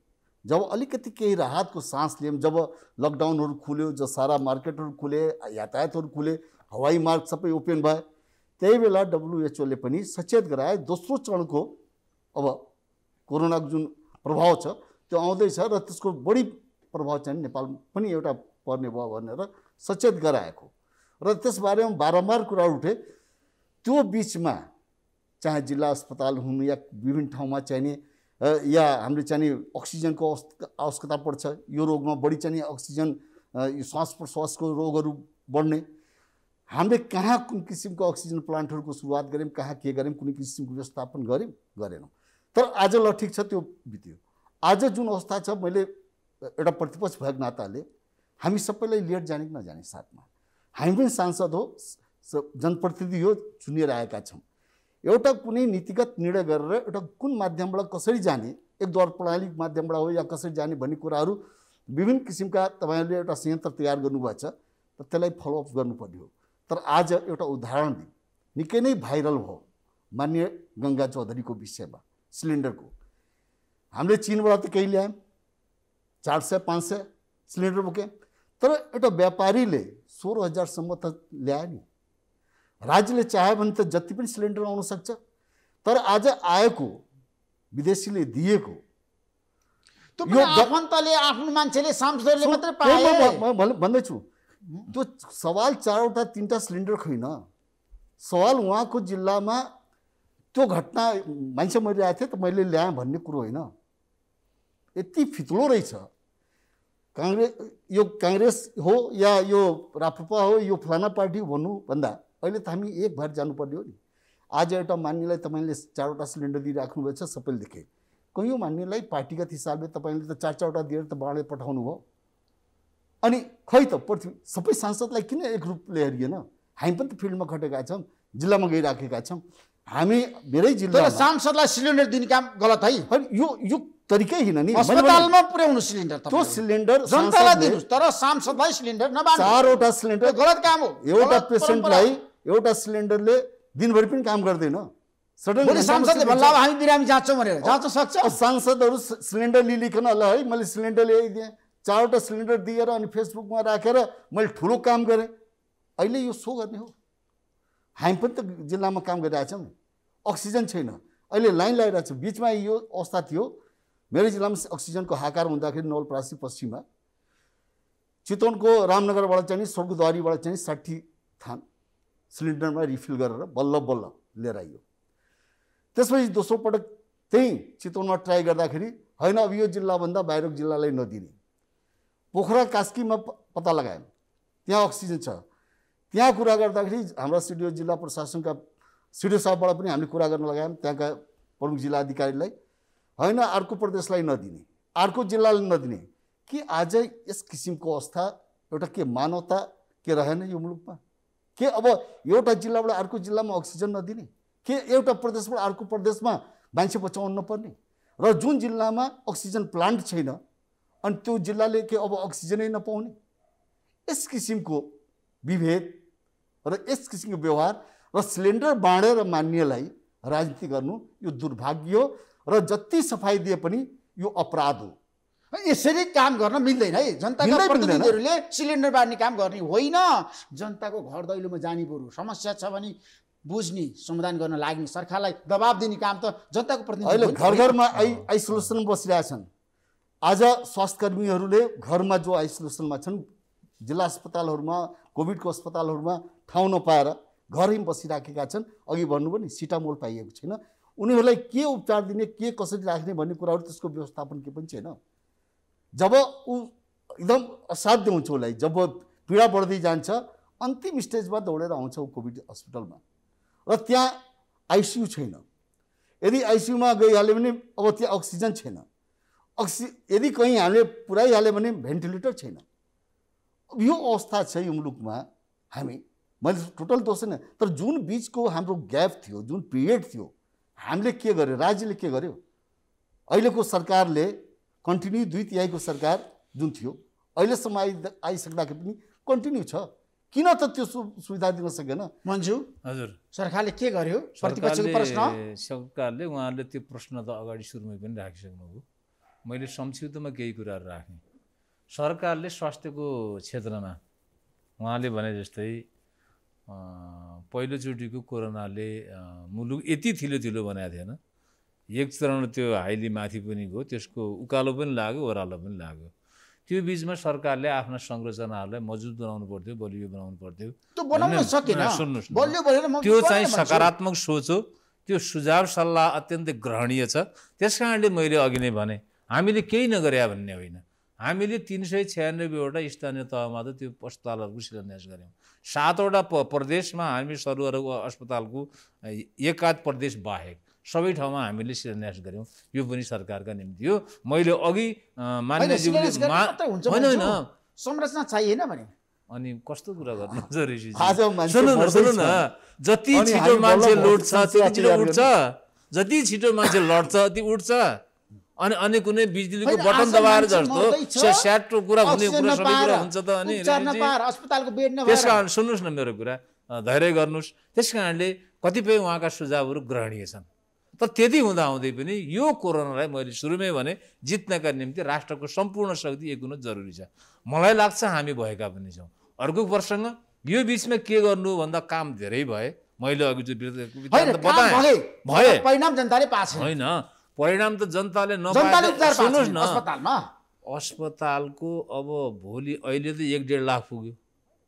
जब अलिकति केही राहतको सास लियौँ, जब लकडाउनहरू खुल्यो, जब सारा मार्केटहरू खुले, यातायातहरू खुले, हवाई मार्ग सबै ओपन भयो, त्यही बेला डब्लुएचओले पनि सचेत गराए। दोस्रो चरणको अब कोरोनाको जुन प्रभाव छ त्यो आउँदैछ र त्यसको बढी प्रभाव चाहिँ नेपाल पनि एउटा पर्ने भयो भनेर सचेत गराएको र त्यसबारेमा बारम्बार कुरा उठे। त्यो बिचमा चाहे जिल्ला अस्पताल हुन् या विभिन्न ठाउँमा चाहिने या हामीले चाहिने अक्सिजनको आवश्यकता पर्छ। यो रोगमा बढी चाहिने अक्सिजन, श्वास प्रश्वासको रोगहरू बढ्ने, हामीले कहाँ कुन किसिमको अक्सिजन प्लान्टहरूको सुरुवात गऱ्यौँ, कहाँ के गऱ्यौँ, कुनै किसिमको व्यवस्थापन गऱ्यौँ गरेनौँ। तर आज ल ठिक छ, त्यो बित्यो। आज जुन अवस्था छ, मैले एउटा प्रतिपक्ष भएको नाताले हामी सबैलाई लिएर जाने कि नजाने, साथमा हामी पनि सांसद हो, जनप्रतिनिधि हो, चुनिएर आएका छौँ। एउटा कुनै नीतिगत निर्णय गरेर एउटा कुन माध्यमबाट कसरी जाने, एकद्वार प्रणालीको माध्यमबाट हो या कसरी जाने भन्ने कुराहरू विभिन्न किसिमका तपाईँहरूले एउटा संयन्त्र तयार गर्नुभएछ, तर त्यसलाई फलोअप गर्नुपर्ने हो। तर आज एउटा उदाहरण निकै नै भाइरल भयो माननीय गंगा चौधरी को विषय में सिलिंडर को हमें चीन बड़ा तो कहीं लिया चार सौ पांच सौ सिलिंडर बोके तर एटा व्यापारी ले सोलह हजार सम्म त ल्याए नि राज्यले चाह्यो भने त जति पनि सिलिन्डर आउन सक्छ तर आज आएको विदेशीले दिएको त्यो पनि आफन्तले आफ्नो मान्छेले सांसदले मात्र पाए म भन्दै छु त्यो सवाल चारवटा तीनटा सिलिन्डर खैन सवाल उहाँको जिल्लामा त्यो घटना मान्छे मरिरहेको थियो त मैले ल्याए भन्ने कुरो हैन यति फितलो रहेछ कांग्रेस यो कांग्रेस हो या यो राप्रपा हो यो फलाना पार्टी भन्नु भन्दा अहिले त हामी एक भएर जानुपर्ने हो नि आज एउटा मान्नेलाई तपाईले चारवटा सिलिन्डर दिइराख्नु भएछ सबैले देखे कयौं मान्नेलाई पार्टीगत हिसाबले तपाईले त चार चारवटा दिएर त बाँडले पठाउनु भयो अनि खै त पृथ्वी सबै सांसदलाई किन एक रूपले हेरिएन हामी पनि त फिल्डमा खटेका छौं जिल्लामा गइराखेका छौं हामी धेरै जिल्लामा तर सांसदलाई सिलिन्डर दिने काम गलत है यो यो तरिकै हैन नि अस्पतालमा पुर्याउनु सिलिन्डर त त्यो सिलिन्डर जनतालाई दिनु तर सांसदलाई सिलिन्डर नबाँड्नु चारवटा सिलिन्डर गलत काम हो एउटा पेशेन्टलाई एउटा सिलिन्डरले दिनभरि पनि काम गर्दैन सडन भोलि सांसदले भन्ला हामी बिरामी जान्छौं भनेर जान्छ सक्छ सांसदहरु सिलिन्डर लिलिकन ल है मैले सिलिन्डर ल्याइदिए चारवटा सिलिन्डर दिएर अनि फेसबुकमा राखेर मैले ठुलो काम गरे अहिले यो सो गर्ने हो हामी पनि त जिल्लामा काम गरिरहेछौं अक्सिजन छैन अहिले लाइन लागिरहेछ बीचमा यो अवस्था थियो मेरो जिल्लामा अक्सिजन को हाकार हुँदाखेरि नवलपरासी पश्चिम में चितवन को रामनगरबाट चाहिँ स्वर्गद्वारीबाट चाहिँ साठी थान सिलिन्डर में रिफिल गरेर बल्ल बल्ल लिएर आइयो त्यसपछि दोस्रो पटक त्यही चितवन में ट्राई गर्दाखेरि हैन अब यो जिल्ला भन्दा बाहिरको जिल्लालाई नदिने पोखरा कास्की में पत्ता लगाए त्यहाँ अक्सिजन छ त्यहाँ कुरा गर्दाखेरि हाम्रो सिडिओ जिल्ला प्रशासन का सिडिओ साहबबाट पनि हामीले कुरा गर्न लगायौं त्यहाँका प्रमुख जिल्ला अधिकारीलाई हैन अर्को प्रदेशलाई नदिने अर्को जिल्लालाई नदिने कि आज इस किसिमको अवस्था एउटा के मानवता के रहेन यो मुलुकमा के अब एउटा जिल्लाबाट अर्को जिल्लामा अक्सिजन नदिने के एउटा प्रदेशबाट अर्को प्रदेशमा मान्छे बचाउन नपर्ने र जुन जिल्लामा अक्सिजन प्लान्ट छैन अनि त्यो जिल्लाले के अब अक्सिजनै नपाउने यस किसिमको विभेद र यस किसिमको व्यवहार र सिलिन्डर बाँडेर मान्नेलाई राजनीति गर्नु यो दुर्भाग्य हो र जति सफाई दिए पनि यो अपराध हो यसरी काम गर्न मिल्दैन है जनताका प्रतिनिधिहरुले सिलिन्डर बाँड्ने काम गर्ने होइन जनताको घर दैलोमा जाने बरु समस्या छ भने बुझ्ने समाधान गर्न लाग्ने सरकारलाई दबाब दिने काम त जनताको प्रतिनिधिहरुले घर घरमा आइसोलेसन बसिरहेछन् आज स्वास्थ्यकर्मीहरुले घरमा जो आइसोलेसनमा छन् जिल्ला अस्पतालहरुमा कोभिडको अस्पतालहरुमा ठाउँ नपाएर घरमै बसिराखेका छन् अघि भन्नु पनि सिटामोल पाइएको छैन उनीहरूलाई के उपचार दिने के कसरी राख्ने भन्ने कुराहरु त्यसको व्यवस्थापन के पनि छैन जब उ एकदम असाध्य हुन्छ उलाई जब पीडा बढ्दै जान्छ अन्तिम स्टेजमा दौडेर आउँछ कोभिड अस्पतालमा र त्यहाँ आइसियु छैन यदि आइसियुमा गइहाल्यो भने अब त्यहाँ अक्सिजन छैन अक्सि यदि कहीं हामीले पुराइहाल्यो भने भेन्टिलेटर छैन यो अवस्था छ यो मुलुकमा हामी मैले टोटल दोष हैन तर जुन बीचको हाम्रो ग्याप थियो जुन पिरियड थियो हामीले के गर्यो राज्यले के गर्यो अहिलेको सरकारले कन्टिन्यू दुई तिहाईको सरकार जुन थियो अहिलेसम्म आइसक्दाखेरि पनि कन्टिन्यू छ किन त त्यो सुविधा दिन सकेन मन्जु हजुर सरकारले के गर्यो प्रतिपक्षको प्रश्न सरकारले उहाँहरूले त्यो प्रश्न त अगाडि सुरुमै पनि राखिसक्नुभयो मैले संक्षिप्तमा केही कुराहरु राखेँ सरकारले स्वास्थ्यको क्षेत्रमा उहाँले भने जस्तै पहिलोचोटिको कोरोनाले मुलुक यति थिलो थिलो बनाएको थिएन एक चरण त्यो हाइली माथि पनि गयो त्यसको उकालो पनि लाग्यो ओह्रालो पनि लाग्यो त्यो बीचमा सरकारले आफ्ना संरचनाहरूलाई मजबुत बनाउनु पर्थ्यो बलियो बनाउनु पर्थ्यो त्यो बनाउन सकेन बलियो भनेर म त्यो चाहिँ सकारात्मक सोच हो त्यो सुझाव सल्लाह अत्यन्तै ग्रहणीय छ त्यसकारणले मैले अघि नै भने हामीले केही नगर्या भन्ने होइन हामीले तीन सौ छियानब्बेवटा स्थानीय तहमा त त्यो अस्पतालहरूको शिलान्यास गऱ्यौँ सातवटा प प्रदेशमा हामी सरुहरू अस्पतालको एकाध प्रदेश बाहेक सबै ठाउँमा हामीले शिलान्यास गऱ्यौँ यो पनि सरकारका निम्ति हो मैले अघि मान्यज्यूले होइन संरचना चाहिएन भने अनि कस्तो कुरा गर्नुहुन्छ ऋषि सुन्नु न जति छिटो मान्छे लड्छ त्यति छिटो उठ्छ जति छिटो मान्छे लड्छ त्यति उठ्छ अनि अनि कुनै बिजुलीको बटन दबाएर जस्तो स्याट्रो कुरा हुने कुरा सबै कुरा हुन्छ त अनि त्यसकारण सुन्नुस् न मेरो कुरा धैर्य गर्नुस् त्यसकारणले कतिपय उहाँका सुझावहरू ग्रहणीय छन्। तर त्यति हुँदा हुँदै पनि यो कोरोनालाई मैले सुरुमै भने जित्नका निम्ति राष्ट्रको सम्पूर्ण शक्ति एक हुनु जरुरी छ। मलाई लाग्छ हामी भएका पनि छौँ। अर्को वर्षसँग यो बीचमा के गर्नु भन्दा काम धेरै भए। मैले अघि जो बताए भए परिणाम जनताले पाछन् हैन, परिणाम त जनताले नपाए। सुन्नुस् न, अस्पतालमा अस्पतालको अब भोलि अहिले त एक डेढ़ लाख पुग्यो।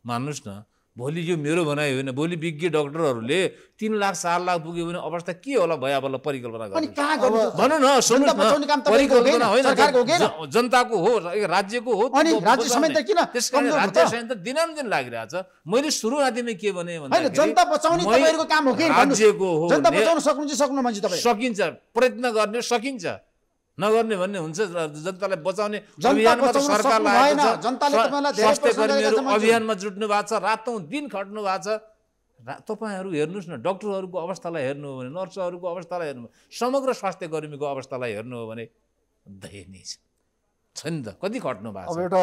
मान्नुस् न, भोलि यो मेरो भनाइ होइन, भोलि विज्ञ डाक्टरहरूले तीन लाख चार लाख पुग्यो भने अवस्था के होला भयावहलाई परिकल्पना गर्नु भन न। सुन्नु न, परिकल्पना होइन, जनताको हो, राज्यको हो। राज्य समेत किन राज्य समेत दिनदिन लागिरहेछ। मैले सुरु आदिमै के भने भन्दा जनता बचाउने तपाईहरुको काम हो के राज्यको हो। जनता बचाउन सक्नुहुन्छ सक्नु मान्छे तपाई सकिन्छ, प्रयत्न गर्ने सकिन्छ, नगर्ने भन्ने हुन्छ। जनतालाई बचाउने अभियानमा त सरकार लागेको छ। जनताले तपाईलाई धेरै स्वास्थ्यकर्मीहरु अभियानमा जुट्नु भएको छ, रातौं दिन खट्नु भएको छ। तपाईहरु हेर्नुस् न, डाक्टरहरुको अवस्थालाई हेर्नु हो भने, नर्सहरुको अवस्थालाई हेर्नु, समग्र स्वास्थ्यकर्मीको अवस्थालाई हेर्नु हो भने दयनीय छ नि त। कति खट्नु भएको छ।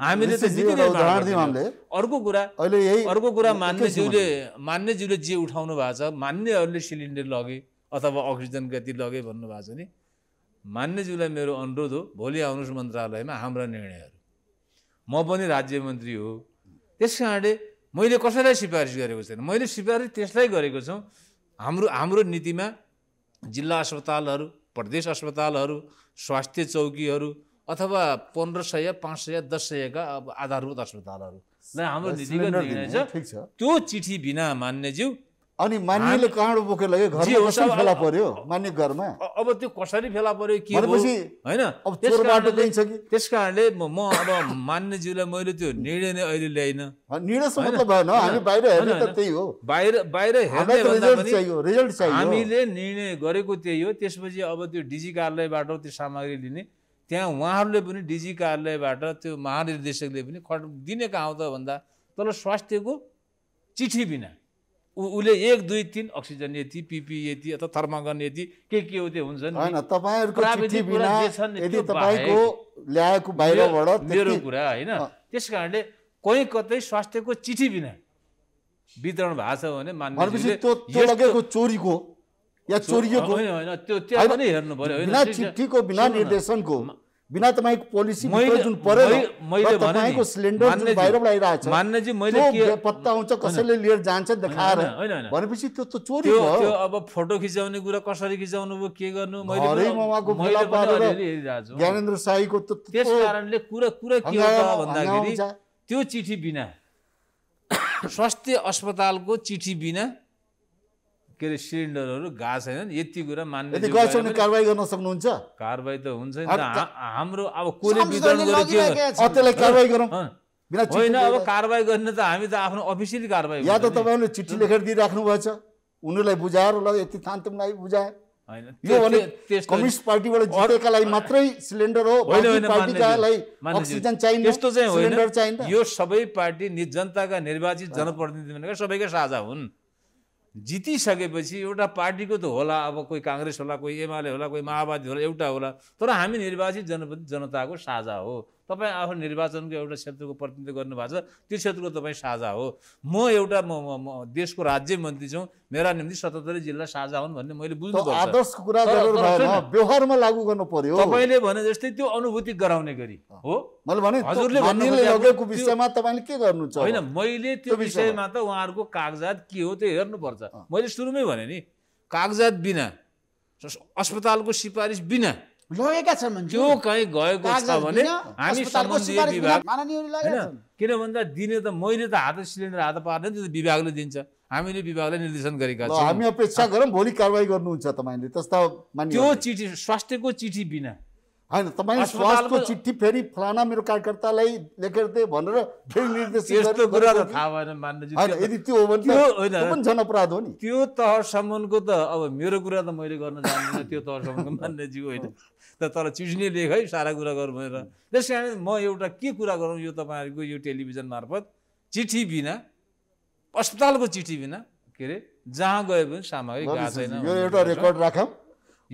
हामीले त जितिने उदाहरण दियौं हामीले। अर्को कुरा अहिले यही अर्को कुरा मान्नेज्यूले मान्नेज्यूले जे उठाउनु भएको छ, मान्नेहरुले सिलिन्डर लगे अथवा अक्सिजन गति लगे भन्नु भएको छ नि। मान्यज्यूलाई मेरो अनुरोध हो, भोलि आउनुस् मन्त्रालयमा हाम्रा निर्णयहरू। म पनि राज्य मन्त्री हो, त्यस कारणले मैले कसैलाई सिफारिस गरेको छैन। मैले सिफारिस त्यसलाई गरेको छौँ, हाम्रो हाम्रो नीतिमा जिल्ला अस्पतालहरू, प्रदेश अस्पतालहरू, स्वास्थ्य चौकीहरू अथवा पन्ध्र सय पाँच सय दस सयका अब आधारभूत अस्पतालहरूलाई हाम्रो नीतिगत निर्णय छ। त्यो चिठी बिना मान्यज्यू अनि मान्यले काँडो बोकेर लगे घरमा कसरी फेला पर्यो मान्य घरमा। अब त्यो कसरी फेला पर्यो के हैन, अब त्यो बाटो चाहिँ छ कि। त्यसकारणले म अब मान्यज्यूलाई मैले त्यो निर्णय नै अहिले ल्याइन। निर्णयसँग मतलब भएन, हामी बाहिर हेर्ने त त्यही हो। बाहिर बाहिर हेर्ने भन्दा पनि रिजल्ट चाहियो। हामीले निर्णय गरेको त्यही हो। त्यसपछि अब त्यो डीजी कार्यालयबाट त्यो सामग्री लिने, त्यहाँ उहाँहरूले पनि डीजी कार्यालयबाट त्यो महानिर्देशकले पनि खट दिने कहाँ हो त भन्दा तल स्वास्थ्यको चिठी बिना उले एक दुई तीन अक्सिजन यति, पीपी यति अथवा थर्मागन यति के के हो त्यो हुन्छ नि हैन। तपाईहरुको चिठी बिना यदि तपाईको ल्याएको बाहिरबाट मेरो कुरा हैन। त्यसकारणले कतै कतै स्वास्थ्यको चिठी बिना वितरण भएको छ भने मान्ने त्यो लगेको चोरीको या चोरिएको हैन हैन त्यो त्यहाँ पनि हेर्नु पर्यो हैन। बिना चिठीको बिना निर्देशनको बिना तपाईको पोलिसी जुन पर्यो मैले भनेको सिलिन्डर जुन बाहिरबाट आइराछ मान्नेजी मैले के पत्ता हुन्छ कसैले लिएर जान्छ देखाएर भनेपछि त्यो त चोरी हो। त्यो अब फोटो खिचाउने कुरा कसरी खिचाउनु भो के गर्नु मैले मैले पारेर ज्ञानेन्द्र शाहीको त। त्यस कारणले कुरा कुरा के हो त भन्दाखेरि त्यो चिठी बिना स्वास्थ्य अस्पतालको चिठी बिना के अरे सिलिन्डरहरू गएको छैनन्। यति कुरा मान्ने कारवाही गर्न सक्नुहुन्छ। कारवाही त हुन्छ नि त। हाम्रो अब कोले वितरण गर्यो के हो त्यसलाई कारवाही गरौँ होइन। अब कारवाही गर्ने त हामी त आफ्नो अफिसियल कारवाही या त तपाईँहरूले चिठी लेखेर दिइराख्नु भएछ उनीहरूलाई बुझाएर ल यति थान तिमीलाई बुझाए हैन। यो भने कम्युनिस्ट पार्टीबाट जितेका लागि मात्रै सिलिन्डर हो, बाकी पार्टीकालाई अक्सिजन चाहिन्छ त्यस्तो चाहिँ होइन। यो सबै पार्टी जनताका निर्वाचित जनप्रतिनिधि भनेका सबैका साझा हुन्। जितिसकेपछि एउटा पार्टीको त होला, अब कोही कांग्रेस होला, कोही एमाले होला, कोही माओवादी होला, एउटा होला। तर हामी निर्वाचित जनप्रति जनताको साझा हो। तपाईँ आफ्नो निर्वाचनको एउटा क्षेत्रको प्रतिनिधित्व गर्नुभएको छ, त्यो क्षेत्रको तपाईँ साझा हो। म एउटा म देशको राज्य मन्त्री छौँ, मेरा निम्ति सतहत्तरी जिल्ला साझा हुन् भन्ने मैले बुझ्नुपर्छ। आदर्शको कुरा गरेर भएन, व्यवहारमा लागू गर्नु पर्यो। तपाईले भने जस्तै त्यो अनुभूति गराउने गरी हो। मैले भने हजुरले भन्ने लगेको विषयमा तपाईले के गर्नुहुन्छ हैन। मैले त्यो विषयमा त उहाँहरुको कागजात के हो त्यो हेर्नुपर्छ। मैले सुरुमै भने नि कागजात बिना अस्पतालको सिफारिस बिना लगेका छन्। त्यो कहीँ गएको छ भने हामी सम्बन्धित विभाग हैन। किन भन्दा दिने त मैले त हात सिलिन्डर हात पार्ने त्यो विभागले दिन्छ। हामीले विभागलाई निर्देशन गरेका छौँ। हामी अपेक्षा गरौँ भोलि कारवाही गर्नुहुन्छ तपाईले त्यस्ता मान्य। त्यो चिठी स्वास्थ्यको चिठी बिना हैन। तपाईले स्वास्थ्यको चिठी फेरि फलाना मेरो कार्यकर्तालाई लेखेर दे भनेर फेरि निर्देशन गरेर त्यस्तो कुरा त थाहा भएन मान्नेजी। यदि त्यो हो भने त्यो पनि जन अपराध हो नि। त्यो तहसम्मको त अब मेरो कुरा त मैले गर्न जान्दिनँ त्यो तहसम्मको मान्नेजी होइन। तर चिठीले लेख है सारा कुरा गर भनेर। त्यस कारण म एउटा के कुरा गरौँ यो तपाईँहरूको यो टेलिभिजन मार्फत चिठी बिना अस्पतालको चिठी बिना के अरे जहाँ गए पनि सामग्री गएको छैन। यो एउटा रेकर्ड राखौँ।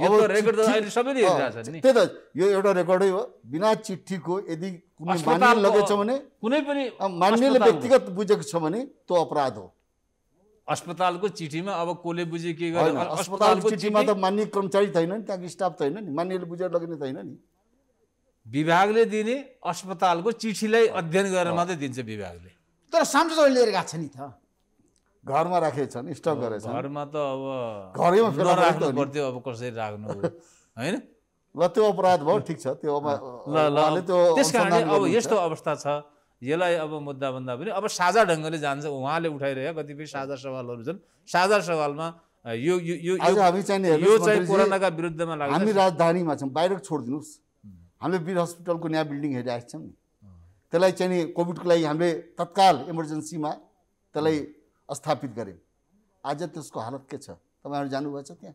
यो रेकर्ड त अहिले सबैले हेरिरहेछन् नि। त्यही त यो एउटा रेकर्डै हो। बिना चिठीको यदि कुनै मान्य लगेछ भने कुनै पनि मान्यले व्यक्तिगत बुझेको छ भने त्यो अपराध हो। अस्पताल को चिठी में अब कोले बुझे के अस्पताल को चिठी में तो मान्य कर्मचारी थे ना, स्टाफ थे ना, मान्य बुझे लगने थे ना। विभागले दिने अस्पताल को चिठीलाई अध्ययन गरेर मात्रै दिन्छ विभागले। तर सांसदले लिएर गएको छ नि त, घरमा राखेछ नि, स्टक गरेछ घरमा, त अब घरैमा फेला राख्नु पर्थ्यो, अब कसरी राख्नु हैन ल, त्यो अपराध भयो, ठीक छ त्यो। त्यसकारणले अब यस्तो अवस्था छ, यसलाई अब मुद्दा भन्दा पनि अब साझा ढंगले जान्छ। उहाँले उठाइरहेका कतिपय साझा सवालहरू छन्, साझा सवालमा यो यो यो हामी चाहिँ यो चाहिँ कोरोनाका विरुद्धमा लाग्छ। हामी राजधानीमा छौं, बाहिर छोड्दिनुस्। हमें वीर हस्पिटल को नया बिल्डिंग हेरे आसलाई चाहिए कोविड को लागि हमें तत्काल इमर्जेंसी में तलाई स्थापित गये। आज त्यसको हालत के तब जानू त्यहाँ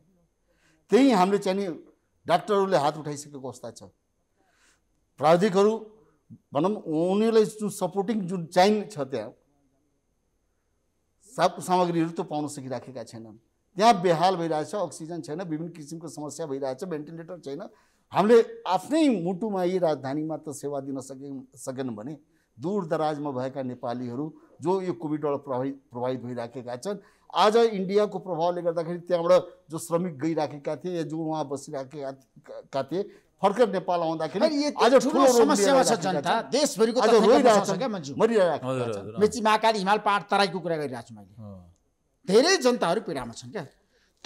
त्यही हमें चाहिए डाक्टर हाथ उठाई सकते अवस्था। प्राविधिक भनम उन्हीं जो सपोर्टिंग जो चाहिए त्यहाँ सामग्री तो पाउन सकिराखेका छैनन्। त्यहाँ बेहाल भइरहेछ, अक्सिजन छैन, विभिन्न किसिमको समस्या भइरहेछ, भेन्टिलेटर छैन। हामीले आफ्नै मुटुमा यी राजधानीमा त सेवा दिन सके सकेन भने दूर दराजमा भएका नेपालीहरू जो यो कोभिडबाट प्रभावित प्रभावित भइराखेका छन्, आज इन्डियाको प्रभावले गर्दाखेरि त्यहाँबाट जो श्रमिक गइराखेका थिए, जो वहाँ बसिराखेका थिए, फर्केर नेपाल आउँदाखेरि आज ठुलो समस्यामा छ जनता देशभरिको। त मेची महाकाली हिमाल पहाड तराईको कुरा गरिरहेछु मैले, धेरै जनताहरू पीडामा छन् क्या।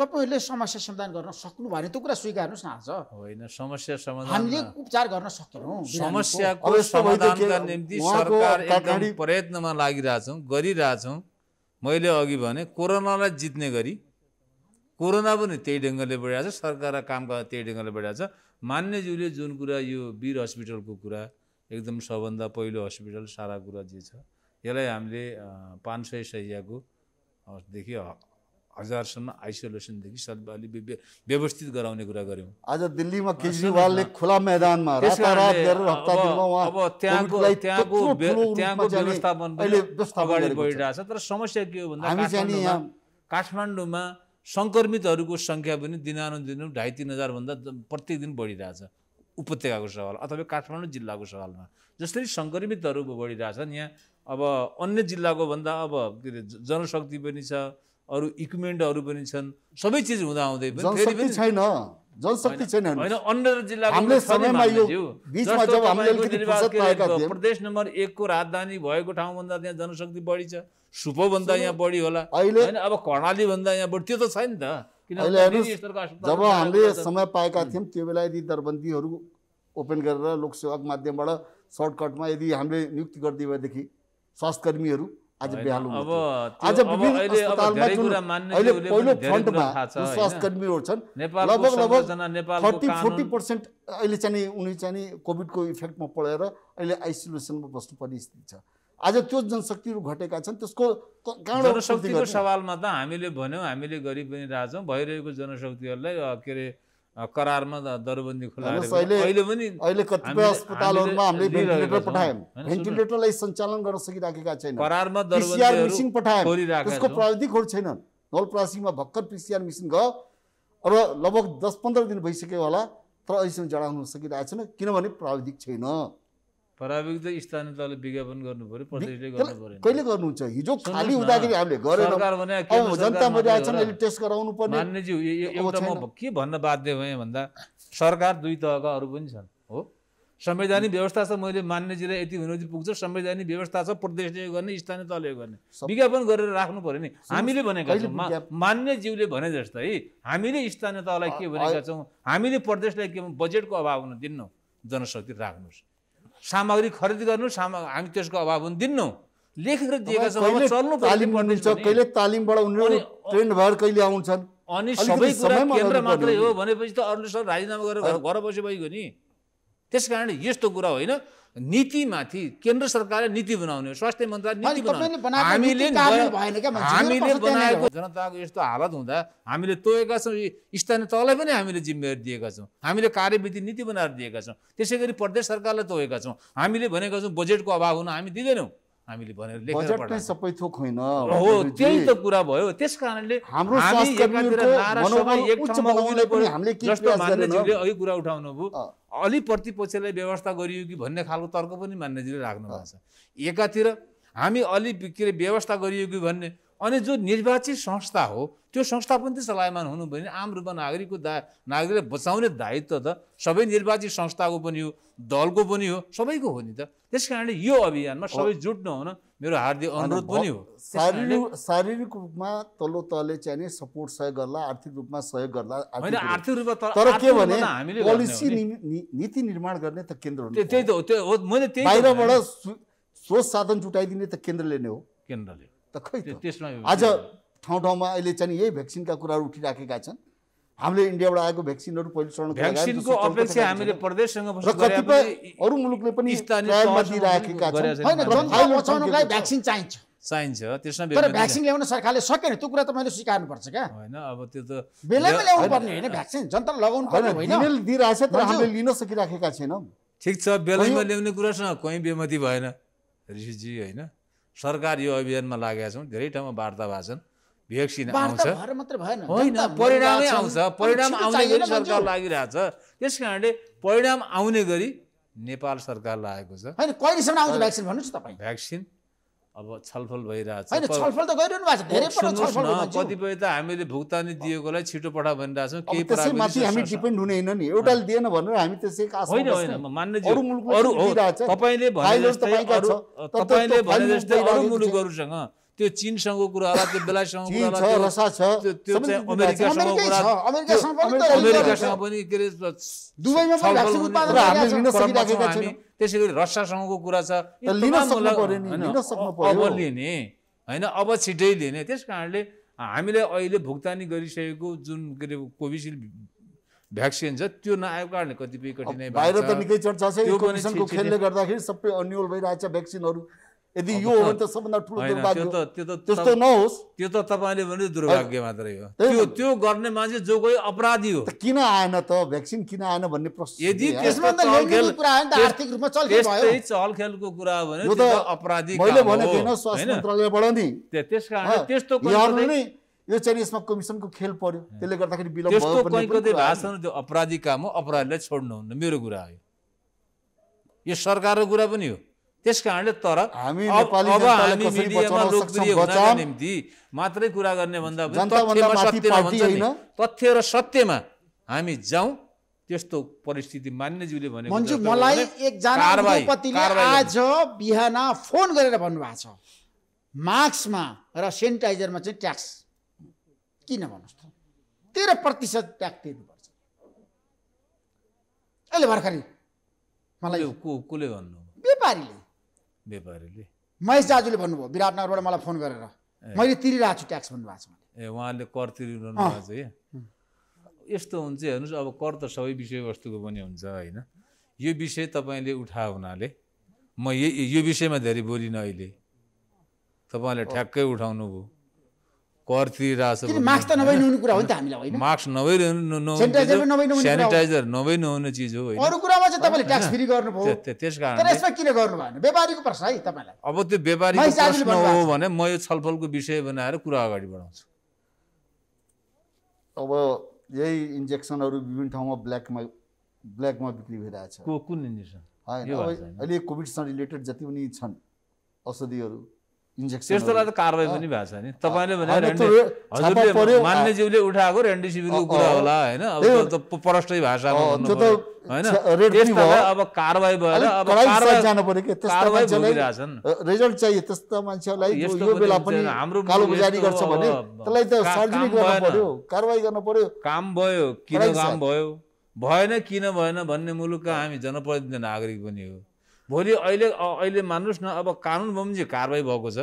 तपाईहरुले समस्या समाधान गर्न सक्नु भने त्यो कुरा स्वीकार्नुस् न। आज होइन समस्या समाधान, हामीले उपचार गर्न सकेनौ, समस्याको समाधानका निम्ति सरकार एकदम प्रयत्नमा लागिरहेछौं, गरिरहेछौं। मैले अघि भने कोरोनालाई जित्ने गरी कोरोना पनि त्यही ढंगले बढिरहेछ, सरकार र काम गर्न त्यही ढंगले बढिरहेछ। मान्यज्यूले जुन कुरा यो वीर हस्पिटलको कुरा एकदम सबभन्दा पहिलो हस्पिटल सारा कुरा जे छ यसलाई हामीले पाँच सय शय्याको देखि हजारसम्म आइसोलेसनदेखि व्यवस्थित गराउने कुरा गऱ्यौँ। आज दिल्लीमा केजरीवालले खुला मैदानमा रातारात गरेर हप्ता दिनमा वहाँ अब त्यहाँको त्यहाँको त्यहाँको व्यवस्थापन अगाडि बढिरहेछ। तर समस्या के हो भन्दा काठमाडौँमा संक्रमितहरूको संख्या पनि दिनानुदिन ढाई तीन हजार भन्दा प्रत्येक दिन बढिरहेछ। उपत्यकाको सवाल अथवा काठमाडौँ जिल्लाको सवालमा जसरी संक्रमितहरू बढिरहेछन्, यहाँ अब अन्य जिल्लाको भन्दा अब के अरे जनशक्ति पनि छ, अरु इक्विपमेन्टहरु पनि छन्, सबै चीज हुँदा हुँदै पनि फेरि पनि छैन, जनशक्ति छैन हैन। अन्डर जिल्लाको हामीले समयमा यो बीचमा जब हामीले अलिकति फुर्सद पाएका थिए, प्रदेश नम्बर एक को राजधानी भएको ठाउँ भन्दा त्यहाँ जनशक्ति बढी छ, सुपो भन्दा यहाँ बढी होला हैन, अब कर्णाली भन्दा यहाँ बढी, त्यो त छैन त। किन जब हामीले समय पाएका थियौं त्यो बेला यदि दरबन्दीहरु ओपन गरेर लोकसेवाको माध्यमबाट सर्टकटमा यदि हामीले नियुक्ति गर्दै भएदेखि स्वास्थ्यकर्मीहरु आज बेहाल हुनु। आज विभिन्न अस्पतालमा अहिले पहिलो फ्रन्टमा स्वास्थ्यकर्मीहरु छन्, लगभग लगभग तीस चालीस प्रतिशत अहिले चाहिँ उनी चाहिँ कोभिडको इफेक्टमा परेर अहिले आइसोलेसनमा बस्नुपर्ने स्थिति छ। आज त्यो जनशक्तिहरु घटेका छन्, त्यसको जनशक्तिको सवालमा त हामीले भन्यौ, हामीले गरि पनि राजौं भइरहेको जनशक्तिहरुलाई के अरे करारमा दरबन्दी खुलाएर अहिले पनि अहिले कतिपय अस्पतालहरुमा हामीले भेन्टिलेटर पठायौं, भेन्टिलेटरलाई सञ्चालन गर्न सकिराखेका छैन, करारमा दरबन्दीहरु मिसिङ पठायौं, त्यसको प्राविधिकहरु छैनन्। नलप्रासीमा भक्कर पीसीआर मिसिन गयो, अब लगभग दस पन्ध्र दिन भइसक्यो होला, तर अहिलेसम्म जडाउन सकिरहेको छैन। किनभने प्राविधिक छैन। प्राविधिक त स्थानीय तहले विज्ञापन गर्नु पर्यो, प्रदेशले गर्नु पर्यो, कहिले गर्नुहुन्छ? हिजो खाली हुँदाखेरि हामीले गरेनौं, सरकार भने अब जनता मरिरहेछन्, अहिले टेस्ट गराउनु पर्ने। मान्यज्यू एउटा म के भन्न बाध्य भएँ भन्दा सरकार दुई तहका अरु पनि छन् हो, संवैधानिक व्यवस्था छ, मैले मान्यज्यूलाई यति विनोदी पुग्छ, संवैधानिक व्यवस्था छ, प्रदेशले यो गर्ने, स्थानीय तहले यो गर्ने, विज्ञापन गरेर राख्नु पर्यो नि। हामीले भनेका छौं, मान्यज्यूले भने जस्तै हामीले स्थानीय तहलाई के भनेका छौं, हामीले प्रदेशलाई के बजेटको अभाव हुन दिन्नौ, जनशक्ति राख्नुस्, सामग्री खरिद गर्नु, हामी त्यसको अभाव हुन दिन्नौ, लेखेर दिएका छौं। अब चल्नु तालिम भन्नुहुन्छ, कहिले तालिमबाट उनीहरु ट्रेन्ड भएर कहिले आउँछन्? अनि सबै कुरा केन्द्र मात्रै हो भनेपछि त अरूले सब राजीनामा गरेर घर बसे भइगयो नि। त्यसकारण यस्तो कुरा होइन, नीतिमाथि केन्द्र सरकारले नीति बनाउने, स्वास्थ्य मन्त्रालयले नीति बनाउने, हामीले हामीले बनाएको। जनताको यस्तो हालत हुँदा हामीले तोकेका छौँ, स्थानीय तहलाई पनि हामीले जिम्मेवारी दिएका छौँ, हामीले कार्यविधि नीति बनाएर दिएका छौँ, त्यसै गरी प्रदेश सरकारलाई तोकेका छौँ। हामीले भनेका छौँ बजेटको अभाव हुन हामी दिँदैनौँ, हामीले भनेर लेखेर पठाएका छौँ। सबै थोक होइन हो, त्यही त कुरा भयो। त्यसकारणले हाम्रो स्वास्थ्यकर्मीको मनोबल एक ठाउँमा उभिने पनि हामीले के मान्यज्यूले अघि कुरा उठाउनु भयो, अलि प्रतिपक्षलाई व्यवस्था गरियो कि भन्ने खालको तर्क पनि मान्यज्यूले राख्नु भएको छ। एकातिर हामी अलि के अरे व्यवस्था गरियो कि भन्ने, अनि जो निर्वाचित संस्था हो त्यो संस्था पनि त चलायमान हुनु भने आम रूपमा नागरिकको दा नागरिकले बचाउने दायित्व त सबै निर्वाचित संस्थाको पनि हो, दलको पनि हो, सबैको हो नि त। त्यसकारणले यो अभियानमा सबै जुट्नु हुन मेरो हार्दिक अनुरोध पनि हो। शारीरिक शारीरिक रूपमा तल्लो तहले चाहिँ सपोर्ट सहयोग गर्ला, आर्थिक रूपमा सहयोग गर्ला, हैन आर्थिक रूपमा तर के भने पोलिसी नीति निर्माण गर्ने त केन्द्र हो। त्यही त हो, मैले त्यही बाहिरबाट स्रोत साधन जुटाइदिने त केन्द्रले नै हो। केन्द्रले त खै आज ठाउँ ठाउँमा अहिले चाहिँ यही भ्याक्सिनका कुराहरू उठिराखेका छन्। हामीले इन्डियाबाट आएको भ्याक्सिनहरू पहिलो चरणको भ्याक्सिनको अपेक्षा हामीले प्रदेशसँग कतिपय अरू मुलुकले पनि स्थानीयमा दिइराखेका छन्। हैन जनतालाई बचाउनलाई भ्याक्सिन चाहिन्छ चाहिन्छ त्यसमा तर भ्याक्सिन ल्याउन सरकारले सकेन, त्यो कुरा तपाईले स्वीकार्नु पर्छ क्या। हैन अब त्यो त बेलामा ल्याउनु पर्ने हैन, भ्याक्सिन जनतालाई लगाउनु पर्ने हैन, बिल दिइराछ तर हामीले लिन सकिराखेका छैनौं। ठीक छ, बेलामा ल्याउने कुरासँग कुनै बेमति भएन ऋषिजी हैन। सरकार यो अभियानमा लागेका छौं, धेरै ठाउँमा वार्ता भाषण भ्याक्सिन आउँछ होइन परिणामै आउँछ, परिणाम आउने गरी सरकार लागिरहेछ। त्यस कारणले परिणाम आउने गरी नेपाल सरकार लागेको छ। हैन कहिलेसम्म आउँछ भ्याक्सिन भन्नुस् तपाईँ? भ्याक्सिन अब छलफल भइरहेछ। हैन छलफल त गरिरहनु भएको छ, धेरै पटक छलफल भइरहेछ। कतिपय त हामीले भुक्तानी दिएकोलाई छिटो पठाउ भनिरहेछौँ, केही पराबन्दी माथि हामी डिपेन्ड हुने हैन नि। एउटाले दिएन भनेर हामी त्यसै आशा होइन हैन मान्ने अरू मुलुकहरू दिइरहेछ। तपाईँले भने जस्तै अरू तपाईँले भने जस्तै अरू मुलुकहरूसँग त्यो चीनसँगको कुरा होला, त्यो बेलायतसँग कुरा होला, त्यो रसा छ, त्यो चाहिँ अमेरिकासँग कुरा छ, अमेरिकासँग पनि अमेरिकासँग पनि के रे दुबईमा पनि भ्याक्सिन उत्पादन हामीले लिन सकिराखेका छैनौं। त्यसैगरी रसासँगको कुरा छ, त लिन सक्नु पर्यो नि, लिन सक्नु पर्यो अब लिने हैन, अब छिटै लिने। त्यसकारणले हामीले अहिले भुक्तानी गरिसकेको जुन कोभिसिल्ड भ्याक्सिन छ त्यो नआएको कारणले कतिपय कठिनाई भएको छ। बाहिर त निकै चर्चा छ, यो कोभिसिल्डको खेलले गर्दाखेरि सबै अन्यल भइरहेछ भ्याक्सिनहरू। यदि यो हो भने त सबभन्दा ठुलो दुर्भाग्य हो। त्यो त त्यस्तो नहोस्, त्यो त तपाईले भने दुर्भाग्य मात्रै हो। त्यो त्यो गर्ने मान्छे जो कोही अपराधी हो त किन आएन त भ्याक्सिन किन आएन भन्ने प्रश्न। यदि त्यसमा त ल्याउने कुरा आएन त आर्थिक रूपमा चलखेल भयो, त्यही चलखेलको कुरा हो भने त्यो अपराधी काम हो। मैले भनेको हैन स्वास्थ्य मन्त्रालयबाट नि त्यसकारण त्यस्तो कुनै यो चाहिँ यसमा कमिसनको खेल पर्यो, त्यसले गर्दाखेरि विलम्ब भयो। त्यस्तो कुनै कतै भाषण त्यो अपराधी काम हो, अपराधीलाई छोड्नु हुन्न, मेरो कुरा हो। यो सरकारको कुरा पनि हो। त्यसकारणले तर हामी नेपाली जनतालाई कसरी बचाउन सक्छौँ बचाउन निम्ति मात्रै कुरा गर्ने भन्दा पनि तथ्यमा सत्य भन्छ नि, तथ्य र सत्यमा हामी जाउँ। त्यस्तो परिस्थिति मान्नेज्यूले भनेको मन्जु मलाई एकजना उपपतिले आज बिहान फोन गरेर भन्नुभएको छ मास्कमा र सेनिटाइजरमा चाहिँ ट्याक्स किन भन्नुस् त तेह्र प्रतिशत ट्याक्स तिर्नुपर्छ। अहिले भर्खरै मलाई कसले भन्नु? व्यापारीले व्यापारीले महेश दाजुले भन्नुभयो विराटनगरबाट मलाई फोन गरेर, मैले तिरिरहेको छु ट्याक्स भन्नुभएको छ। ए उहाँले कर तिरिरहनु भएको छ। यस्तो हुन्छ हेर्नुहोस्, अब कर त सबै विषयवस्तुको पनि हुन्छ होइन। यो विषय तपाईँले उठाएको हुनाले म यो विषयमा धेरै बोलिनँ। अहिले तपाईँले ठ्याक्कै उठाउनु भयो कर तिरिरहेको छ, मास्क त नभइरहनु कुरा हो नि त हामीलाई होइन, मास्क नभइरहनु नहुने सेनिटाइजर नभइ नहुने चिज हो होइन। अरू कुरामा चाहिँ तपाईले ट्याक्स फ्री गर्नु भयो त्यसकारण तर यसमा किन गर्नु भएन? व्यापारीको प्रश्न है तपाईलाई। अब त्यो व्यापारीको प्रश्न हो भने म यो छलफलको विषय बनाएर कुरा अगाडि बढाउँछु। अब यही इन्जेक्सनहरू विभिन्न ठाउँमा ब्ल्याकमा ब्ल्याकमा बिक्री भइरहेछ। को कुन इन्जेक्सन? हैन अहिले कोभिडसँग रिलेटेड जति पनि छन् औषधिहरू इन्जेक्सन त्यस्तोलाई त कारबाही पनि भएको छ नि। तपाईले भने हजुरले मान्नेज्यूले उठाएको रेमडेसिभिरको कुरा होला हैन, अब त परस्टै भाषामा भन्नु पर्यो हैन। त्यसलाई अब कारबाही भएर अब कारबाही जानु पर्यो के त्यस्ता मान्छेलाई रिजल्ट चाहिए। त्यस्ता मान्छेलाई यो बेला पनि हाम्रो कालोबजारी गर्छ भने त्यसलाई त सार्वजनिक गर्न पर्यो, कारबाही गर्न पर्यो। काम भयो किन काम भयो भएन किन भएन भन्ने मुलुकका हामी जनप्रतिनिधि नागरिक पनि हो। भोलि अहिले अहिले मान्नुस् न अब कानुन बमजी कारबाही भएको छ,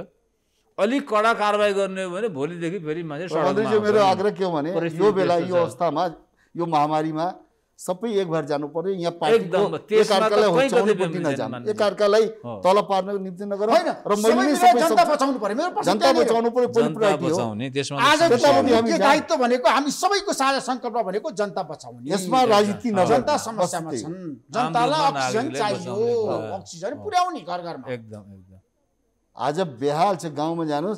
अलिक कडा कारबाही गर्ने हो भने भोलिदेखि फेरि मान्छे सडकमा। मेरो आग्रह के हो भने यो बेला यो अवस्थामा यो महामारीमा सबै एक भएर जानु पर्यो। यहाँ पार्टीको एकअर्कालाई होचाउनु पनि नजानु, एकअर्कालाई तल पार्नको निम्ति नगर हैन र मैले नि सबै जनता बचाउनु पर्यो। मेरो प्रश्न जनता बचाउनु पर्यो, पहिलो प्रायोरिटी हो। आजको हामी दायित्व भनेको हामी सबैको साझा संकल्प भनेको जनता बचाउने, यसमा राजनीति नगर्ने। जनता समस्यामा छन्, जनतालाई अक्सिजन चाहियो, अक्सिजन पुर्याउने घर घरमा। एकदम एकदम आज बेहाल छ गाउँमा जानुस्,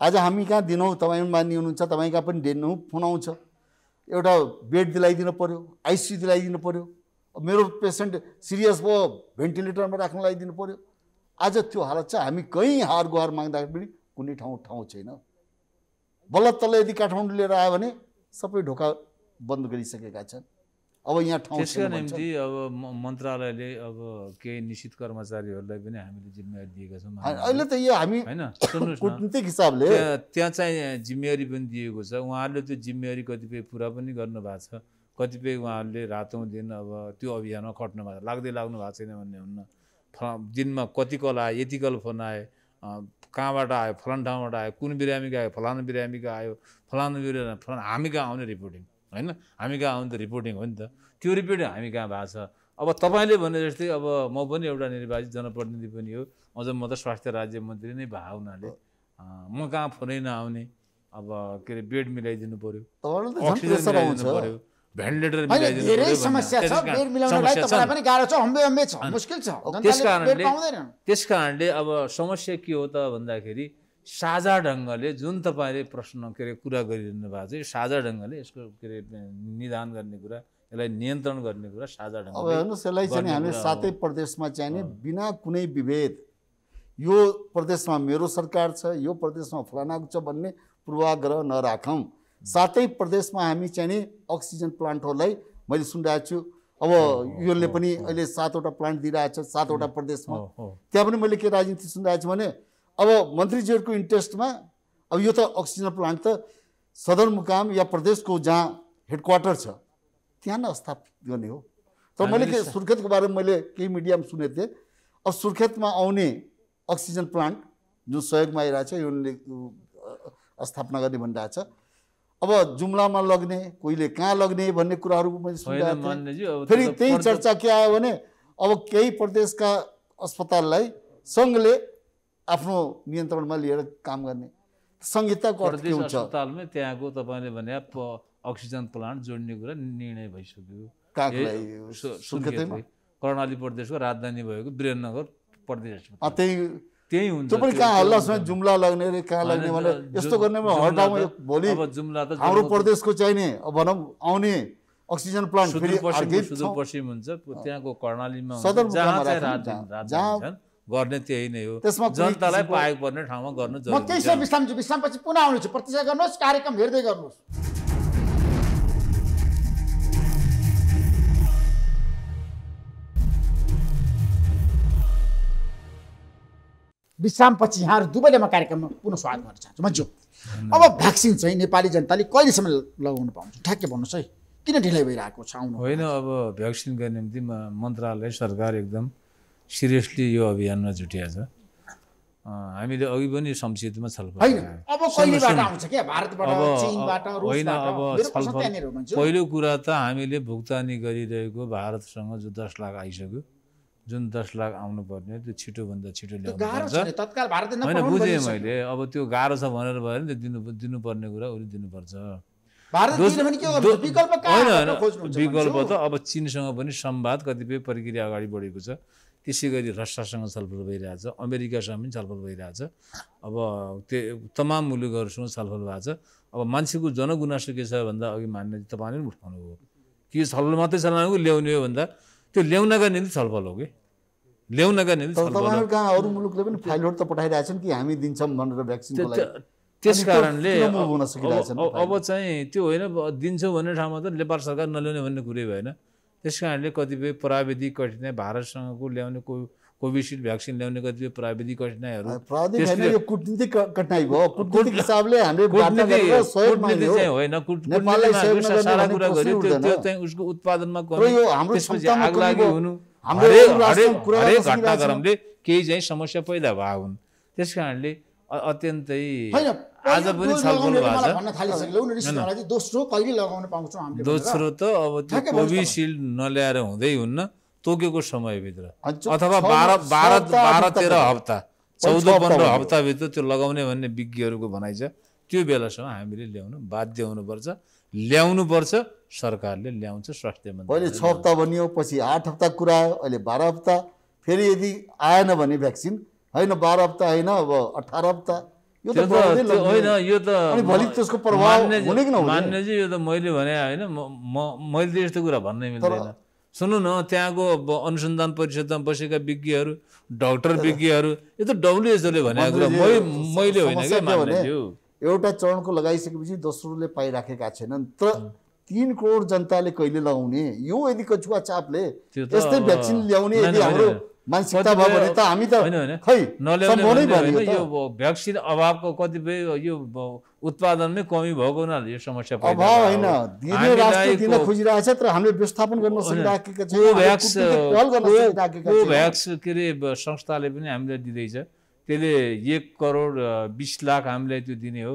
आज हामी कहाँ दिनौ तपाईँ मान्ने हुनुहुन्छ, तपाईँ कहाँ पनि दिनु फुनाउँछ। एउटा बेड दिलाइदिनु पर्यो, आइसियु दिलाइदिनु पर्यो, मेरो पेसेन्ट सिरियस भयो भेन्टिलेटरमा राख्न लगाइदिनु पर्यो। आज त्यो हालत छ। हामी कहीँ हार गुहार माग्दाखेरि पनि कुनै ठाउँ ठाउँ छैन। बल्ल यदि काठमाडौँ लिएर आयो भने सबै ढोका बन्द गरिसकेका छन्। अब यहाँ ठाउँ त्यसको निम्ति अब मन्त्रालयले अब केही निश्चित कर्मचारीहरूलाई पनि हामीले जिम्मेवारी दिएका छौँ। अहिले त यो हामी कुटनीतिक हिसाबले त्यहाँ चाहिँ जिम्मेवारी पनि दिएको छ। उहाँहरूले त्यो जिम्मेवारी कतिपय पुरा पनि गर्नु भएको छ, कतिपय उहाँहरूले रातौँ दिन अब त्यो अभियानमा खट्नु भएको छ, लाग्दै लाग्नु भएको छैन भन्ने हुन्न। दिनमा कति कल आयो, यति कल फोन आयो, कहाँबाट आयो, फलान ठाउँबाट आयो, कुन बिरामीको आयो, फलानु बिरामीको आयो, फलानु बिरामी फलान हामी कहाँ आउने रिपोर्टिङ होइन, हामी कहाँ आउने त रिपोर्टिङ हो नि त। त्यो रिपोर्टिङ हामी कहाँ भएको छ। अब तपाईँले भने जस्तै अब म पनि एउटा निर्वाचित जनप्रतिनिधि पनि हो, अझ म त स्वास्थ्य राज्य मन्त्री नै भएको हुनाले म कहाँ फोनै नआउने, अब के अरे बेड मिलाइदिनु पऱ्यो, अक्सिजन मिलाइदिनु पऱ्यो, भेन्टिलेटर मिलाइदिनु पऱ्यो। त्यस कारणले अब समस्या के हो त भन्दाखेरि साझा ढङ्गले जुन तपाईँले प्रश्न के अरे कुरा गरिरहनु भएको छ, यो साझा ढङ्गले यसको के अरे निदान गर्ने कुरा, यसलाई नियन्त्रण गर्ने कुरा साझा ढङ्गले। अब हेर्नुहोस्, यसलाई चाहिँ हामीले सातै प्रदेशमा चाहिने बिना कुनै विभेद, यो प्रदेशमा मेरो सरकार छ, यो प्रदेशमा फलानाको छ भन्ने पूर्वाग्रह नराखौँ। सातै प्रदेशमा हामी चाहिने अक्सिजन प्लान्टहरूलाई मैले सुनिरहेको छु, अब यसले पनि अहिले सातवटा प्लान्ट दिइरहेको छ सातवटा प्रदेशमा। त्यहाँ पनि मैले के राजनीति सुनिरहेको छु भने अब मन्त्रीज्यूहरूको इन्ट्रेस्टमा अब यो त अक्सिजन प्लान्ट त सदरमुकाम या प्रदेशको जहाँ हेडक्वार्टर छ त्यहाँ नै स्थापित गर्ने हो। तर मैले के सुर्खेतको बारेमा मैले केही मिडियामा सुनेको थिएँ, अब सुर्खेतमा आउने अक्सिजन प्लान्ट जुन सहयोगमा आइरहेछ योले स्थापना गर्ने भनिरहेछ। अब जुम्लामा लग्ने, कोहीले कहाँ लग्ने भन्ने कुराहरू मैले सुनिरहेको थिएँ। फेरि त्यही चर्चा के आयो भने अब केही प्रदेशका अस्पताललाई सङ्घले आफ्नो नियन्त्रणमा लिएर काम गर्ने संहिताको अर्थ के हुन्छ? अस्पतालमै त्यहाँको तपाईँले भने अक्सिजन प्लान्ट जोड्ने कुरा निर्णय भइसक्यो। सुर्खेतमा कर्णाली प्रदेशको राजधानी भएको वीरेन्द्रनगर प्रदेश त्यही त्यही हुन्छ। त्यो पनि कहाँ हल्ला सुन, जुम्ला लाग्ने अरे कहाँ लाग्ने भनेर यस्तो गर्नेमा हटाउँ। भोलि हाम्रो प्रदेशको चाहिने भनौँ आउने अक्सिजन प्लान्ट सुदूरपश्चिम हुन्छ, त्यहाँको कर्णालीमा गर्ने त्यही नै हो। त्यसमा जनतालाई पाएको पर्ने ठाउँमा गर्नु जरुरी। म त्यसै विश्राम छु, विश्रामपछि पुनः आउनेछु। प्रतीक्षा गर्नुहोस्, कार्यक्रम हेर्दै गर्नुहोस्। विश्रामपछि यहाँहरू दुवैले म कार्यक्रममा पुनः स्वागत गर्न चाहन्छु। मज्जु, अब भ्याक्सिन चाहिँ नेपाली जनताले कहिलेसम्म लगाउनु पाउँछ, ठ्याक्कै भन्नुहोस् है, किन ढिलाइ भइरहेको छ? होइन, अब भ्याक्सिनको निम्ति मन्त्रालय सरकार एकदम सिरियसली यो अभियानमा जुटिया छ। हामीले अघि पनि संसदमा छलफल होइन। अब पहिलो कुरा त हामीले भुक्तानी गरिरहेको भारतसँग जो दस लाख आइसक्यो, जुन दस लाख आउनुपर्ने त्यो छिटोभन्दा छिटो ल्याउनुपर्छ। होइन, बुझेँ मैले। अब त्यो गाह्रो छ भनेर भयो नि, दिनु दिनुपर्ने कुरा उसले दिनुपर्छ। विकल्प त अब चीनसँग पनि संवाद कतिपय प्रक्रिया अगाडि बढेको छ, त्यसै गरी रसियासँग छलफल भइरहेछ, अमेरिकासँग पनि छलफल भइरहेछ, अब त्यो तमाम मुलुकहरूसँग छलफल भएको छ। अब मान्छेको जनगुनासो के छ भन्दा अघि मान्ने तपाईँले पनि उठाउनु हो कि छलफल मात्रै छलफल ल्याउने हो भन्दा त्यो ल्याउनका निम्ति छलफल हो कि ल्याउनका निम्ति कहाँ अरू मुलुकले पनि फाइलहरू त पठाइरहेछन् कि हामी दिन्छौँ भनेर भ्याक्सिनको लागि। त्यस कारणले अब चाहिँ त्यो होइन दिन्छौँ भन्ने ठाउँमा त नेपाल सरकार नल्याउने भन्ने कुरै भएन। त्यस कारणले कतिपय प्राविधिक कठिनाई भारतसँगको ल्याउने को कोभिसिल्ड भ्याक्सिन ल्याउने कतिपय प्राविधिक कठिनाईहरू होइन, उसको उत्पादनमा आगलागी हुनु, हरेक घटनाक्रमले केही चाहिँ समस्या पैदा भएको हुन्। त्यस कारणले अत्यन्तै आज पनि छलफल भएको छ। दोस्रो त अब त्यो कोभिसिल्ड नल्याएर हुँदै हुन्न, तोकेको समयभित्र अथवा बाह्र बाह्र बाह्र तेह्र हप्ता चौध पन्ध्र हप्ताभित्र त्यो लगाउने भन्ने विज्ञहरूको भनाइ छ। त्यो बेलासम्म हामीले ल्याउनु बाध्य हुनुपर्छ, ल्याउनुपर्छ। सरकारले ल्याउँछ, स्वास्थ्य मन्त्री छ हप्ता भनियो, पछि आठ हप्ता कुरा आयो, अहिले बाह्र हप्ता। फेरि यदि आएन भने भ्याक्सिन होइन बाह्र हप्ता होइन अब अठार हप्ता। यो त होइन, यो त भोलि त्यसको प्रभाव हुने कि नहुने? मान्नेजी, यो त मैले भने होइन, म मैले त यस्तो कुरा भन्नै मिल्दैन। सुन्नु न, त्यहाँको अनुसन्धान परिषदमा बसेका विज्ञहरू, डाक्टर विज्ञहरू, यो त डब्लुएचओले भनेको कुरा मैले होइन क्या। एउटा चरणको लगाइसकेपछि दोस्रोले पाइराखेका छैनन्। तर तीन करोड जनताले कहिले लगाउने? यो यदि कछुवा चापले त्यस्तै भ्याक्सिन ल्याउने यदि हाम्रो मानसिकता भयो भने त हामी त खै नल्याउने भने यो भ्याक्सिन अभावको कतिपय यो उत्पादनमै कमी भएको हुनाले यो समस्या पैदा भयो। हैन दिने राष्ट्र दिन खोजिरहेछ तर हामीले व्यवस्थापन गर्न सकिराखेका छैन। कोभ्याक्स के रे संस्थाले पनि हामीले दिदैछ, त्यसले एक करोड बीस लाख हामीलाई त्यो दिने हो।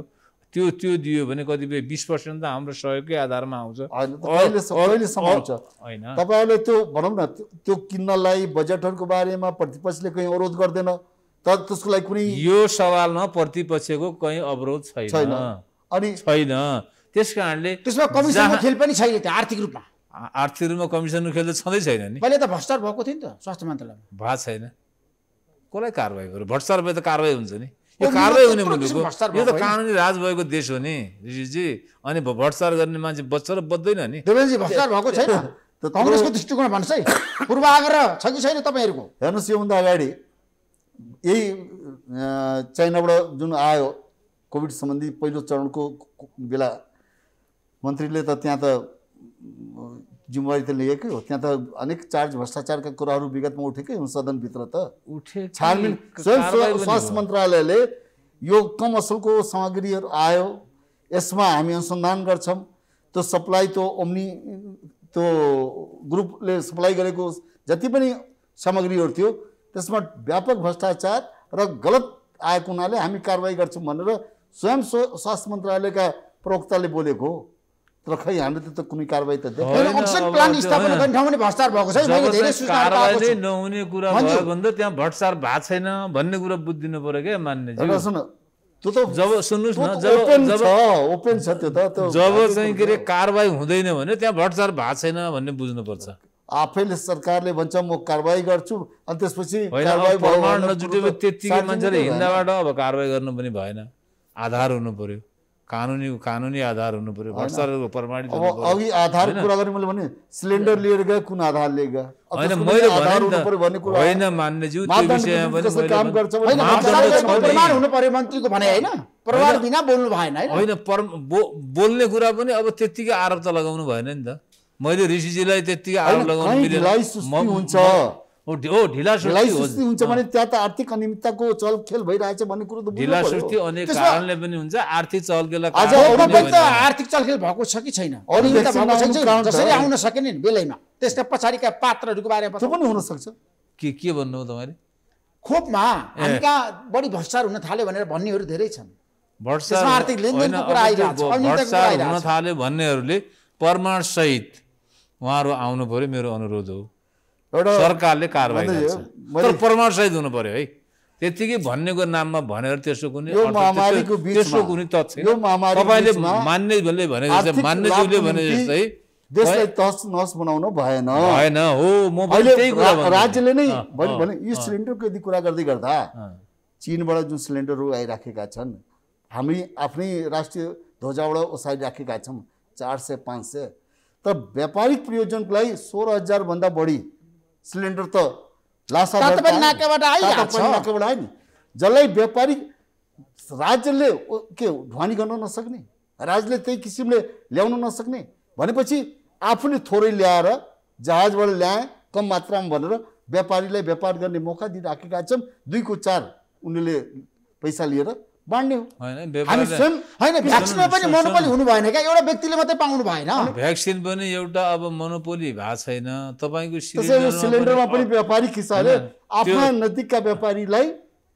त्यो त्यो दियो भने कतिपय बीस पर्सेंट त हाम्रो सहयोगकै आधारमा आउँछ। तपाईँले त्यो भनौँ न त्यो किन्नलाई बजेटहरुको बारेमा प्रतिपक्षले कहीं अवरोध गर्दैन त त्यसको लागि कुनै यो सवालमा प्रतिपक्षको कहीं अवरोध छैन अनि छैन। त्यसकारणले त्यसमा कमिसनको खेल पनि छैन त, आर्थिक रूपमा आर्थिक रूपमा कमिसनको खेल त छँदै छैन नि। पहिले त भ्रष्टाचार भएको थियो नि त स्वास्थ्य मन्त्रालयमा, भा छैन कसलाई कारबाही गर्यो? भ्रष्टाचार भए त कारबाही हुन्छ नि। यो कारबाही हुने मुलुकको यो त कानुनी राज भएको देश हो नि ऋषिजी। अनि भ्रष्टाचार गर्ने मान्छे बच्छ र बच्दैन नि। देवेनजी भ्रष्टाचार भएको छैन कांग्रेसको दृष्टिकोण भन्नुस् है, पूर्वाग्रह छ कि छैन तपाईहरुको? हेर्नुस् योभन्दा अगाडि यही चाइनाबाट जुन आयो कोभिड सम्बन्धी पहिलो चरणको बेला मन्त्रीले त त्यहाँ त जिम्मेवारी त लिएकै हो। त्यहाँ त अनेक चार्ज भ्रष्टाचारका कुराहरू विगतमा उठेकै हुन् सदनभित्र त उठे। छानबिन स्वयं स्वास्थ्य मन्त्रालयले यो कम असलको सामग्रीहरू आयो यसमा हामी अनुसन्धान गर्छौँ। त्यो सप्लाई त्यो ओम्नी त्यो ग्रुपले सप्लाई गरेको जति पनि सामग्रीहरू थियो त्यसमा व्यापक भ्रष्टाचार र गलत आएको हुनाले हामी कारवाही गर्छौँ भनेर स्वयं स्वास्थ्य मन्त्रालयका प्रवक्ताले बोलेको हो। तर खै हामीले त कुनै कारबाही त देख्दैन। एक्सन प्लान स्थापना गर्ने ठाउँमा नि भ्रष्टाचार भएको छ। मैले धेरै सुझाव पाएको छु। नहुने कुरा भयो भन्दा त्यहाँ भ्रष्टाचार भएको छैन भन्ने कुरा बुझिदिनु पर्यो के मान्नेजी। र सुन त्यो त जब सुन्नुस् न जब जब ओपन छ त्यो त जब चाहिँ के रे कारबाही हुँदैन भने त्यहाँ भ्रष्टाचार भएको छैन भन्ने बुझ्नु पर्छ। आफैले सरकारले भन्छ म कारबाही गर्छु अनि त्यसपछि कारबाही भएन नजुटेको त्यतिकै मान्छेले हिन्दाबाट अब कारबाही गर्नु पनि भएन। आधार हुनु पर्यो, कानुनी कानुनी आधार हुनु पर्यो। भ्रष्टाचारको प्रमाणित अघि आधारको कुरा गरे मैले भने सिलिन्डर लिएर गए कुन आधार लिएर गए हैन मैले आधार हुनु पर्यो भन्ने कुरा हैन मान्नेज्यू। त्यो विषयमा पनि मैले काम गर्छ हैन प्रमाण हुनु पर्यो मन्त्रीको भने हैन प्रमाण बिना बोल्नु भएन हैन हैन बोल्ने कुरा पनि अब त्यतिकै आरोप त लगाउनु भएन नि त। मैले ऋषिजीलाई त्यतिकै आरोप लगाउनु मिलेन हुन्छ ओ ढिला सुस्ती हुन्छ भने त्यहाँ त आर्थिक अनियमितताको चलखेल भइरहेछ भन्ने कुरो त ढिला सुस्ती अनेक कारणले पनि हुन्छ। आर्थिक चलखेलका कारण आर्थिक चलखेल भएको छ कि छैन अनियमितता भएको छ कि छैन जसरी आउन सकेन बेलैमा त्यसका पछाडीका पात्रहरुको बारेमा त्यो पनि हुन सक्छ के के भन्नु हो तपाईले? खोपमा हामीका बढी भ्रष्टाचार हुन थाल्यो भनेर भन्नेहरु धेरै छन्। भ्रष्टाचार आर्थिक लेनदेनको कुरा आइरहेछ भ्रष्टाचार हुन थाल्यो भन्नेहरुले प्रमाण सहित उहाँहरु आउनु पर्यो। मेरो अनुरोध हो सरकारले कारबाही गर्छ तर प्रमाण सहित हुनु पर्यो है। त्यतिकै भन्नेको नाममा भनेर त्यसको कुनै त्यसको कुनै तथ्य तपाईले मान्ने भन्ने भने जस्तै मान्नेज्यूले भने जस्तै देशलाई तहस नहस बनाउनु भएन हैन हो। म पनि त्यही कुरा भन्छु राज्यले नै भने यो सिलिन्डरको यदि कुरा गर्दै गर्दा चीनबाट जुन सिलिन्डरहरू आइराखेका छन् हामी आफ्नै राष्ट्रिय ध्वजाबाट ओसाइराखेका छौँ चार सय पाँच सय। तर व्यापारिक प्रयोजनको लागि सोह्र हजार भन्दा बढी सिलिन्डर त लासा नाकाबाट आइहाल्छ नि जसलाई व्यापारिक राज्यले के ढुवानी गर्न नसक्ने राज्यले त्यही किसिमले ल्याउन नसक्ने भनेपछि आफूले थोरै ल्याएर जहाजबाट ल्याए कम मात्रामा भनेर व्यापारीलाई व्यापार गर्ने मौका दिइराखेका छन्। दुईको चार उनीहरूले पैसा लिएर बाँड्ने एउटा व्यक्तिले मात्रै पाउनु भएन। भ्याक्सिन पनि एउटा अब मोनोपोली भएको छैन तपाईँको सिलिन्डरमा पनि व्यापारिक हिसाबले आफ्ना नजिकका व्यापारीलाई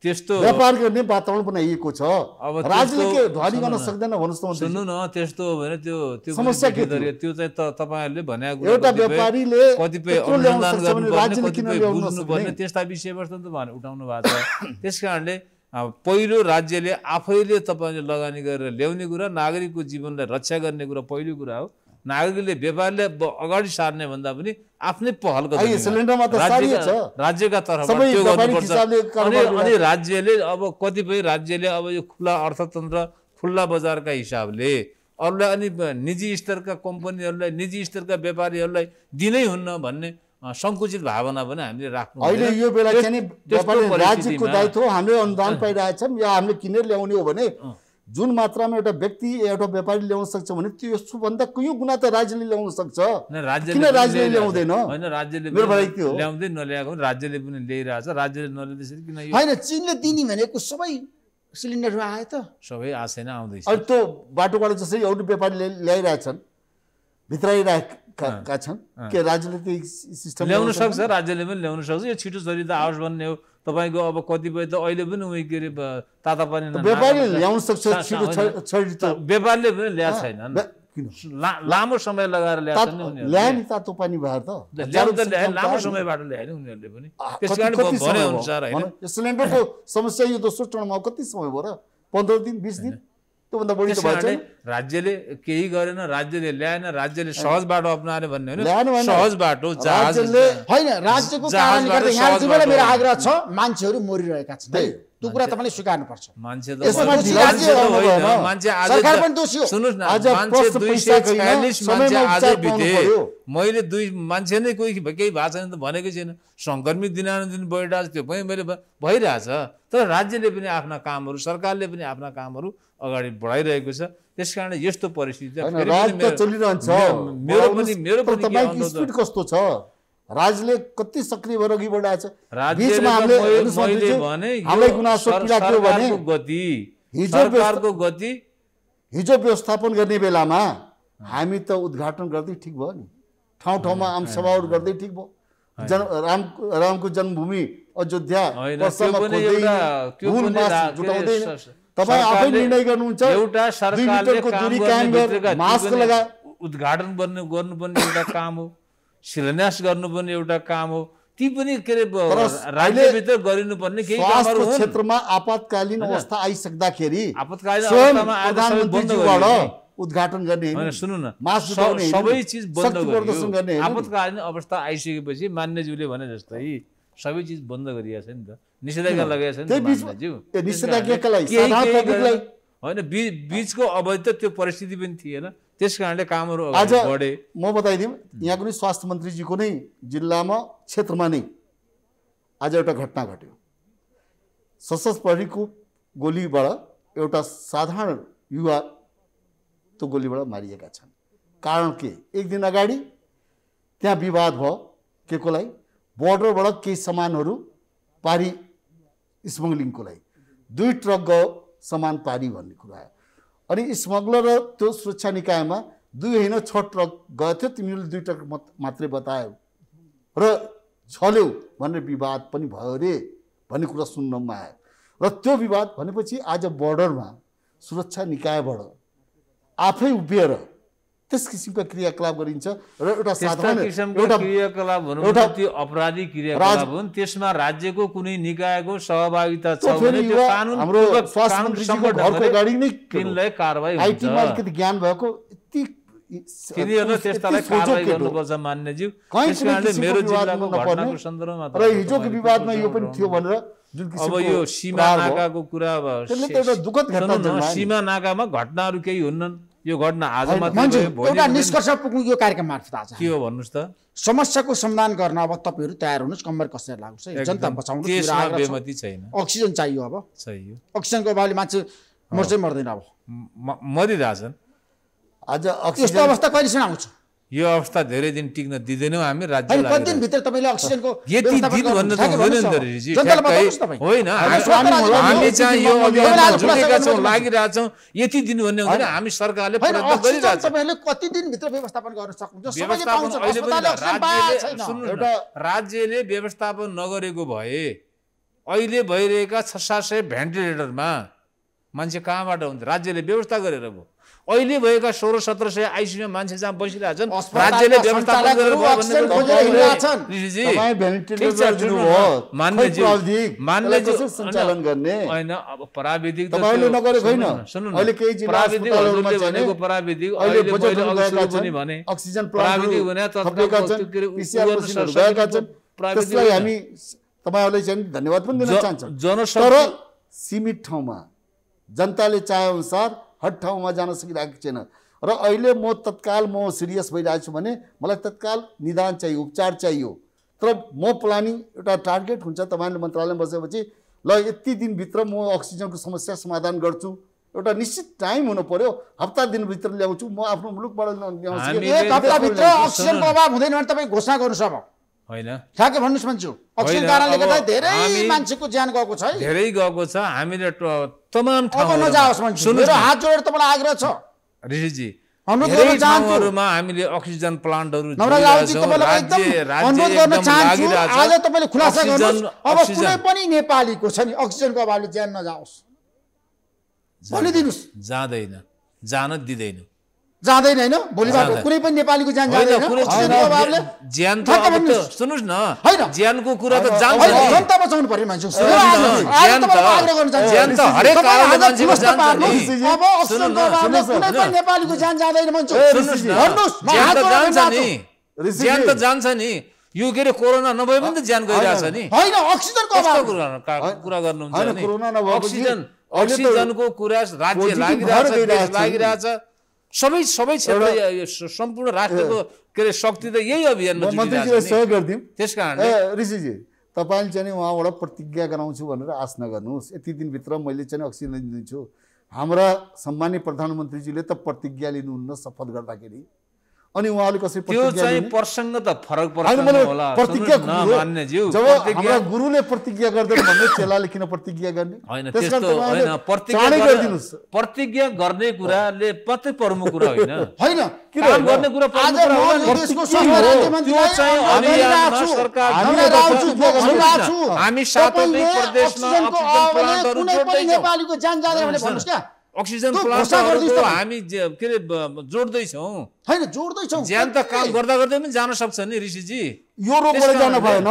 त्यस्तो व्यापार गर्ने वातावरण बनाइएको छ। अब राज्यले के ढुवानी गर्न सक्दैन भन्नुस् त? सुन्नु न त्यस्तो हो भने त्यो त्यो समस्या के त्यो चाहिँ तपाईहरुले भनेको कुरा एउटा व्यापारीले कतिपय अनुदान गर्नुपर्ने कतिपय बुझ्नुपर्ने त्यस्ता विषयवस्तु त भने उठाउनु भएको छ। त्यसकारणले पहिलो राज्यले आफैले तपाईले लगानी गरेर ल्याउने कुरा नागरिकको जीवनलाई रक्षा गर्ने कुरा पहिलो कुरा हो। नागरिकले व्यापारले अगाडि सार्ने भन्दा पनि आफ्नै पहल राज्यका तर्फबाट त्यो गर्नुपर्छ। अनि अनि राज्यले अब कतिपय राज्यले अब यो खुला अर्थतन्त्र खुल्ला बजारका हिसाबले अरूलाई अनि निजी स्तरका कम्पनीहरूलाई निजी स्तरका व्यापारीहरूलाई दिनै हुन्न भन्ने संकुचित भावना पनि हामीले राख्नु अहिले यो बेला चाहिँ नि व्यापारी राज्यको दायित्व हामीले अनुदान पाइरहेछौँ या हामीले किनेर ल्याउने हो भने जुन मात्रामा एउटा व्यक्ति एउटा व्यापारी ल्याउन सक्छ भने त्यो यसो भन्दा कयौं गुणा त राज्यले ल्याउन सक्छ। किन राज्यले ल्याउँदैन? हैन राज्यले ल्याउँदै नल्याएको राज्यले पनि ल्याइराछ। राज्यले नल्याएपछि किन यो हैन चीनले दिने भनेको सबै सिलिन्डर आए त सबै आसेन आउँदैछ। अनि त्यो बाटोबाट जसरी एउटा व्यापारी ल्याइराछन् भित्राइराका छन् के राज्यले त्यो सिस्टम ल्याउन सक्छ? राज्यले पनि ल्याउन सक्छ। यो छिटो जरिदा आओस् भन्ने हो। तपाईको अब कतिपय त अहिले पनि उही के ताता पानी व्यापारीले ल्याउन सक्छ छिटो छिटो व्यापारीले पनि ल्या छैनन्। लामो समय लगाएर ल्याछ नि उनीहरुले। ल्या नि तातो पानी भएर त लामो समयबाट ल्याएन उनीहरुले पनि। त्यसकारण भने अनुसार हैन सिलिन्डरको समस्या यो दोस्रो चरणमा कति समय भयो र पन्ध्र दिन बीस दिन त्यो भन्दा बढी त भएछ। राज्यले केही गरेन, राज्यले ल्याएन, राज्यले सहज बाटो अपनाएर भन्ने हैन। सहज बाटो जहाजले हैन राज्यको कारणले गर्दा यहाँ जुन मेरो आग्रह छ मान्छेहरु मरिरहेका छन् है त्यो कुरा तपाईले स्वीकार्नु पर्छ। मान्छे त मान्छे आज सरकार पनि दोषी हो। सुन्नुस् न मान्छे दुई सय चालीस मान्छे आज बिते मैले दुई मान्छे नै कोही केही भएको छैन त भनेकै छैन। संक्रमित दिनानुदिन बढिरहेछ त्यो पनि मैले भइरहेछ। तर राज्यले पनि आफ्ना कामहरु सरकारले पनि आफ्ना कामहरु अगाडि बढाइरहेको छ। त्यसकारण यस्तो परिस्थिति चलिरहन्छ। मेरो पनि मेरो पनि तपाईँको स्पिड कस्तो छ? राज्यले कति सक्रिय भएर अघि बढाएको छ? बीचमा हामीले मैले भने हामीले गुनासो पीडा थियो भने गति सरकारको गति हिजो व्यवस्थापन गर्ने बेलामा हामी त उद्घाटन गर्दै ठीक भयो नि, ठाउँ ठाउँमा आमसभाहरु गर्दै ठीक भयो। राम रामको जन्मभूमि अयोध्या उद्घाटन गर्नुपर्ने एउटा काम हो, शिलान्यास गर्नुपर्ने एउटा काम हो। ती पनि के अरे राज्यभित्र गरिनुपर्ने केही कामहरु हुन्। क्षेत्रमा आपतकालीन अवस्था आइसक्दाखेरि आपतकालीन अवस्थामा प्रधानमन्त्रीज्यूबाट उद्घाटन गर्ने हैन। सुन्नु न सबै चीज बन्द गर्ने। आपतकालीन अवस्था आइसकेपछि मान्यज्यूले भने जस्तै सबै चीज बन्द गरिएको छ नि त, निषेधाज्ञा लगाएको छ नि त मान्यज्यू। त्यो निषेधाज्ञाका लागि साधारण पब्लिकलाई हैन बीचको अवधि त त्यो परिस्थिति पनि थिएन। त्यसकारणले कामहरु अगाडि बढे। म बताइदिम यहाँ कुनै स्वास्थ्य मन्त्रीजीको नै जिल्लामा क्षेत्रमा नै आज एउटा घटना घट्यो। सशस्त्र प्रहरीको गोलीबाट एउटा साधारण युवा त्यो गोलीबाट मारिएका छन्। कारण के? एक दिन अगाडि त्यहाँ विवाद भयो के को लागि, बोर्डरबाट केही सामानहरू पारी स्मग्लिङको लागि दुई ट्रक गयो सामान पारी भन्ने कुरा आयो। अनि स्मग्लर र त्यो सुरक्षा निकायमा दुई होइन छ ट्रक गएको थियो, तिमीले दुई ट्रक मात्रै बतायौ र छल्यौ भन्ने विवाद पनि भयो रे भन्ने कुरा सुन्नमा आयो। र त्यो विवाद भनेपछि आज बोर्डरमा सुरक्षा निकायबाट आफै उभिएर त्यस किसिमका क्रियाकलाप गरिन्छ र एउटा साधारण एउटा क्रियाकलाप भनौं न त्यो अपराधी क्रियाकलाप हुन्। त्यसमा राज्यको कुनै निकायको सहभागिता छ भने त्यो कानुन हाम्रो स्वास्थ्यको घरको गाडी नै तिनलाई कारबाही हुन्छ। आईटी मार्केट ज्ञान भएको यति तिनीहरु त्यस्तालाई कारबाही गर्नुपर्छ मान्यज्यू। त्यसकारणले मेरो जिल्लाको घटनाको सन्दर्भमा र हिजोको विवादमा यो पनि थियो भनेर जुन किसिमको अब यो सीमा नाकाको कुरा त्यसले त एउटा दुखद घटना जन्मायो। सीमा नाकामा घटनाहरु केही हुन्नन्। यो घटना आज मात्रै एउटा निष्कर्ष पुग्नु यो कार्यक्रम मार्फत आज के हो भन्नुस् त? समस्याको समाधान गर्न अब तपाईहरु तयार हुनुस्, कम्मर कसेर लाग्नुस् है, जनता बचाउनुस्। त्यसमा बेमति छैन। अक्सिजन चाहियो, अब चाहियो। अक्सिजनको अभावले मान्छे मर्छै मर्दैन, अब मरिराछन्। आज अक्सिजन यो अवस्था कहिलेसम्म आउँछ? यो अवस्था धेरै दिन टिक्न दिदैनौ हामी राज्यले। कति दिन भित्र तपाईले अक्सिजनको यति दिन भन्नु त होइन नि त रिजी। होइन हामी चाहिँ यो अभियानमा जुटेका छौँ, लागिरहेका छौँ। यति दिन भन्ने हुँदैन, हामी सरकारले प्रयत्न गरिरहेछ। तपाईले कति दिन भित्र व्यवस्थापन गर्न सक्नुहुन्छ? सबैले पाउँछ अस्पताल अक्सिजन पाएको छैन। एउटा राज्यले व्यवस्थापन नगरेको भए अहिले भइरहेका छ सय सात सय भेन्टिलेटरमा मान्छे कहाँबाट हुन्छ? राज्यले व्यवस्था गरेर भयो। अहिले भएका सोह्र सत्र सय आइसियुमा मान्छे जहाँ बसिरहेछन् राज्यले व्यवस्थापन गरेर भने सीमित ठाउँमा जनताले चाहे अनुसार हट ठाउँमा जान सकिरहेको छैन। र अहिले म तत्काल म सिरियस भइरहेको छु भने मलाई तत्काल निदान चाहियो, उपचार चाहियो। तर म प्लानिङ एउटा टार्गेट हुन्छ। तपाईँले मन्त्रालयमा बसेपछि ल यति दिनभित्र म अक्सिजनको समस्या समाधान गर्छु एउटा निश्चित टाइम हुनु पर्यो, हप्ता दिन भित्र ल्याउँछु म आफ्नो मुलुकबाट ल्याउँछु कि एक हप्ता भित्र अक्सिजनको अभाव हुँदैन भने तपाई घोषणा गर्नु सक्नु हैन ठ्याक्कै भन्नुस् भन्छु। अक्सिजन कारणले गर्दा धेरै मान्छेको ज्यान गएको छ, धेरै गएको छ। हामीले तमाम ठाउँमा नजाओस् भन्छु। मेरो हात जोडेर तपाईलाई आग्रह छ ऋषि जी, अनुरोध गर्न चाहन्छु हामीले अक्सिजन प्लान्टहरु नवराजी तपाईलाई एकदम अनुरोध गर्न चाहन्छु। आज तपाईले खुलासा गर्नुस्, अब कुनै पनि नेपालीको छ नि अक्सिजनको अभावले ज्यान नजाओस् भोलि दिनुस्। जादैन, जान दिदैन, जादैन हैन। भोलि बाटो कुनै पनि नेपालीको ज्यान जादैन अक्सिजनको अभावले। ज्यान त सुन्नुस् न, ज्यानको कुरा त जान्छ, जनता बचाउनु पर्यो मान्छे। ज्यान त आग्रह गर्न चाहन्छु, ज्यान त हरेक कारणले मान्छेको ज्यान जान्छ। अब अक्सिजनको अभावले कुनै पनि नेपालीको ज्यान जादैन मान्छे सुन्नुस् न, ज्यान त जान्छ नि, ज्यान त जान्छ नि। यो के कोरोना नभए पनि त ज्यान गइराछ नि हैन। अक्सिजनको अभावको कुरा गर्नुहुन्छ हैन, कोरोना नभए अक्सिजन अक्सिजनको कुरा राज्य लागिराछ, देश लागिराछ, सबै सबै क्षेत्र सम्पूर्ण राष्ट्रको के अरे शक्ति त यही अभियानमा जुटिरहेछ। मन्त्रीजीले सहयोग गर्दियौ त्यसकारणले ऋषिजी तपाईले चाहिँ उहाँबाट प्रतिज्ञा गराउँछु भनेर आश नगर्नुस्। यति दिनभित्र मैले चाहिँ अक्सिजन दिन्छु। हाम्रा सम्माननीय प्रधानमन्त्रीजीले त प्रतिज्ञा लिनुहुन्न शपथ गर्दाखेरि, अनि उहाँले कसरी प्रतिज्ञा लिनु त्यो चाहिँ प्रसंग त फरक पर्दैन होला प्रतिज्ञा मान्ने ज्यू। जब हाम्रो गुरुले प्रतिज्ञा गर्दैन भन्ने चेलाले किन प्रतिज्ञा गर्ने हैन, त्यस्तो हैन। प्रतिज्ञा गर्दिनुस्, प्रतिज्ञा गर्ने कुराले पत्तै प्रमुख कुरा होइन हैन, काम गर्ने कुरा प्रमुख कुरा हो। देशको सबै राज्यमन्त्रीलाई त्यो चाहिँ अभियानमा सरकार गरिरहेछु गरिरहेछु। हामी सातै प्रदेशमा अक्सिजन प्लान्टहरु जोड्दै छौं। नेपालीको जान जाँदैन भने भन्नुस् क्या अक्सिजन प्लान्ट हामी के अरे जोड्दै छौँ होइन, जोड्दै छौँ। ज्यान त काम गर्दा गर्दै पनि जान सक्छ नि ऋषिजी, यो रोगले जान भएन।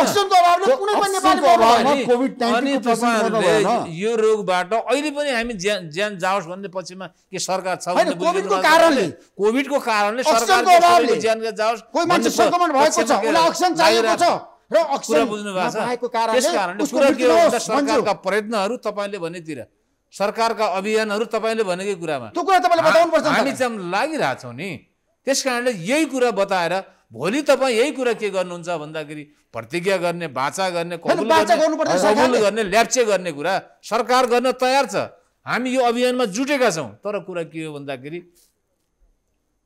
अक्सिजनको अभावले कुनै पनि नेपाली भएन कोभिड नाइन्टीन यो रोगबाट। अहिले पनि हामी ज्यान ज्यान जाओस् भन्ने पछिमा के सरकार छ भने कोभिडको कारणले, कोभिडको कारणले सरकारको अभावले ज्यान जाओस्। कोही मान्छे संक्रमण भएको छ, उलाई अक्सिजन चाहिएको छ र अक्सिजन नभएको कारणले त्यसकारणले कुरा के हुन्छ सरकारका प्रयत्नहरू तपाईले भनेतिर सरकारका अभियानहरु तपाईले भनेकै कुरामा त्यो कुरा तपाईले बताउनु पर्छ। हामी चाहिँ लागिरा छौं नि, त्यसकारणले यही कुरा बताएर भोलि तपाई यही कुरा के गर्नुहुन्छ भन्दाखेरि प्रतिज्ञा गर्ने, वाचा गर्ने, कबुल गर्ने, ल्याप्चे गर्ने कुरा सरकार गर्न तयार छ। हामी यो अभियानमा जुटेका छौं, तर कुरा के हो भन्दाखेरि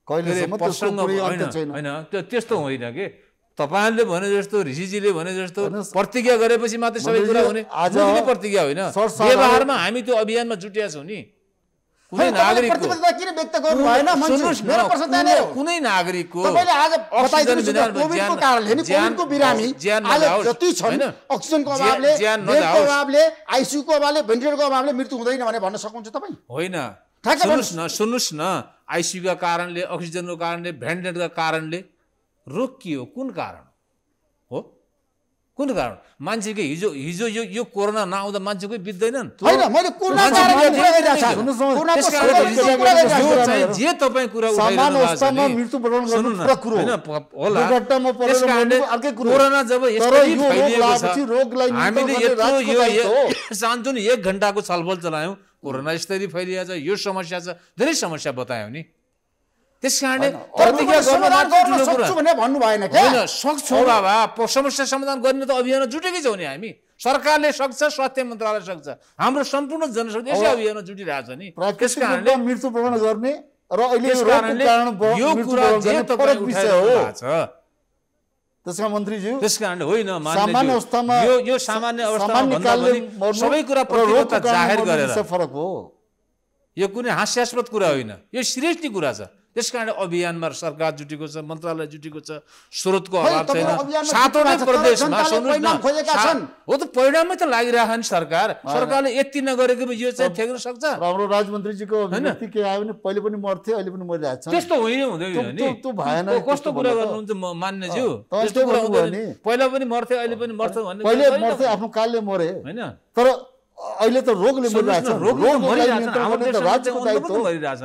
कहिलेसम्म प्रसंग हैन। त्यो त्यस्तो होइन के तपाईले भने जस्तो ऋषिजीले भने जस्तो प्रतिज्ञा गरेपछि मात्रै सबै कुरा हुने आजको प्रतिज्ञा होइन। व्यवहारमा हामी त्यो अभियानमा जुटेका छौं नि। कुनै नागरिकको प्रतिबद्धता किन व्यक्त गर्नु भएन मान्छे? मेरो प्रश्न त्यहाँ नै हो, कुनै नागरिकको तपाईले आज बताइदिनुस् न कोभिडको कारणले नि कोभिडको बिरामी आज जति छन् अक्सिजनको अभावले, बेडको अभावले, आइसीयूको अभावले, भेन्टिलेटरको अभावले मृत्यु हुँदैन भने भन्न सक्नुहुन्छ तपाई? होइन सुन्नुस् न, सुन्नुस् न, आइसीयूका कारणले, अक्सिजनको कारणले, भेन्टिलेटरका कारणले रोग के हो? कुन कारण हो? कुन कारण? मान्छेको हिजो हिजो यो यो कोरोना नआउँदा मान्छेको बित्दैनन् हैन। मैले कोरोना कारणले गरिरहेछ जे तपाई कुरा उठाइरहनु भएको छ सामान्य अवस्थामा मृत्यु बढाउन गर्नु फरक कुरो हैन होला। दुर्घटनामा परेर मर्नु अर्कै कुरो। कोरोना जब यसरी फैलिएको छ हामीले यत्रो यो सान्जुन एक घण्टाको छलफल चलायौं, कोरोना यसरी फैलिएको छ, यो समस्या छ, धेरै समस्या बतायौं नि। त्यसकारणले प्रतिज्ञा गर्न मात्र सक्छु भने भन्नु भएन के हैन। सक्छौ बाबा, समस्या समाधान गर्ने त अभियानमा जुटेकै छौँ नि हामी। सरकारले सक्छ, स्वास्थ्य मन्त्रालय सक्छ, हाम्रो सम्पूर्ण जनशक्ति यसै अभियानमा जुटिरहेछ नि। त्यसकारणले मृत्यु प्रबन्धन गर्ने र अहिले रोगको कारण यो कुरा चाहिँ तपाईको विषय हो त्यसका मन्त्रीज्यू। त्यसकारणले होइन सामान्य अवस्थामा यो यो सामान्य अवस्थामा भन्दा पनि सबै कुरा प्रतिबद्धता जाहेर गरेर फरक हो। यो कुनै हास्यास्पद कुरा होइन, यो सिरियसली कुरा छ। त्यसकारण अभियानमा सरकार जुटेको छ, मन्त्रालय जुटेको छ, स्रोतको अभाव छैन। सातवटा प्रदेशमा हो त परिणाममै त लागिरहेको छ नि सरकार। सरकारले यति नगरेको यो चाहिँ ठेक्न सक्छ? हाम्रो राजमन्त्रीजीको अभिव्यक्ति के आयो भने पहिले पनि मर्थे अहिले पनि मरिरहेछ, त्यस्तो होइन हुँदैन नि। त्यो भएन, कस्तो कुरा गर्नुहुन्छ मान्नेज्यू? त्यस्तो कुरा हुँदैन। पहिला पनि मर्थे अहिले पनि मर्छ भन्ने पहिले मर्थे आफ्नो कालले मरे हैन, तर अहिले त रोगले मरिरहेछ। रोगले मरिरहेछ हाम्रो त राज्यको दायित्व हो,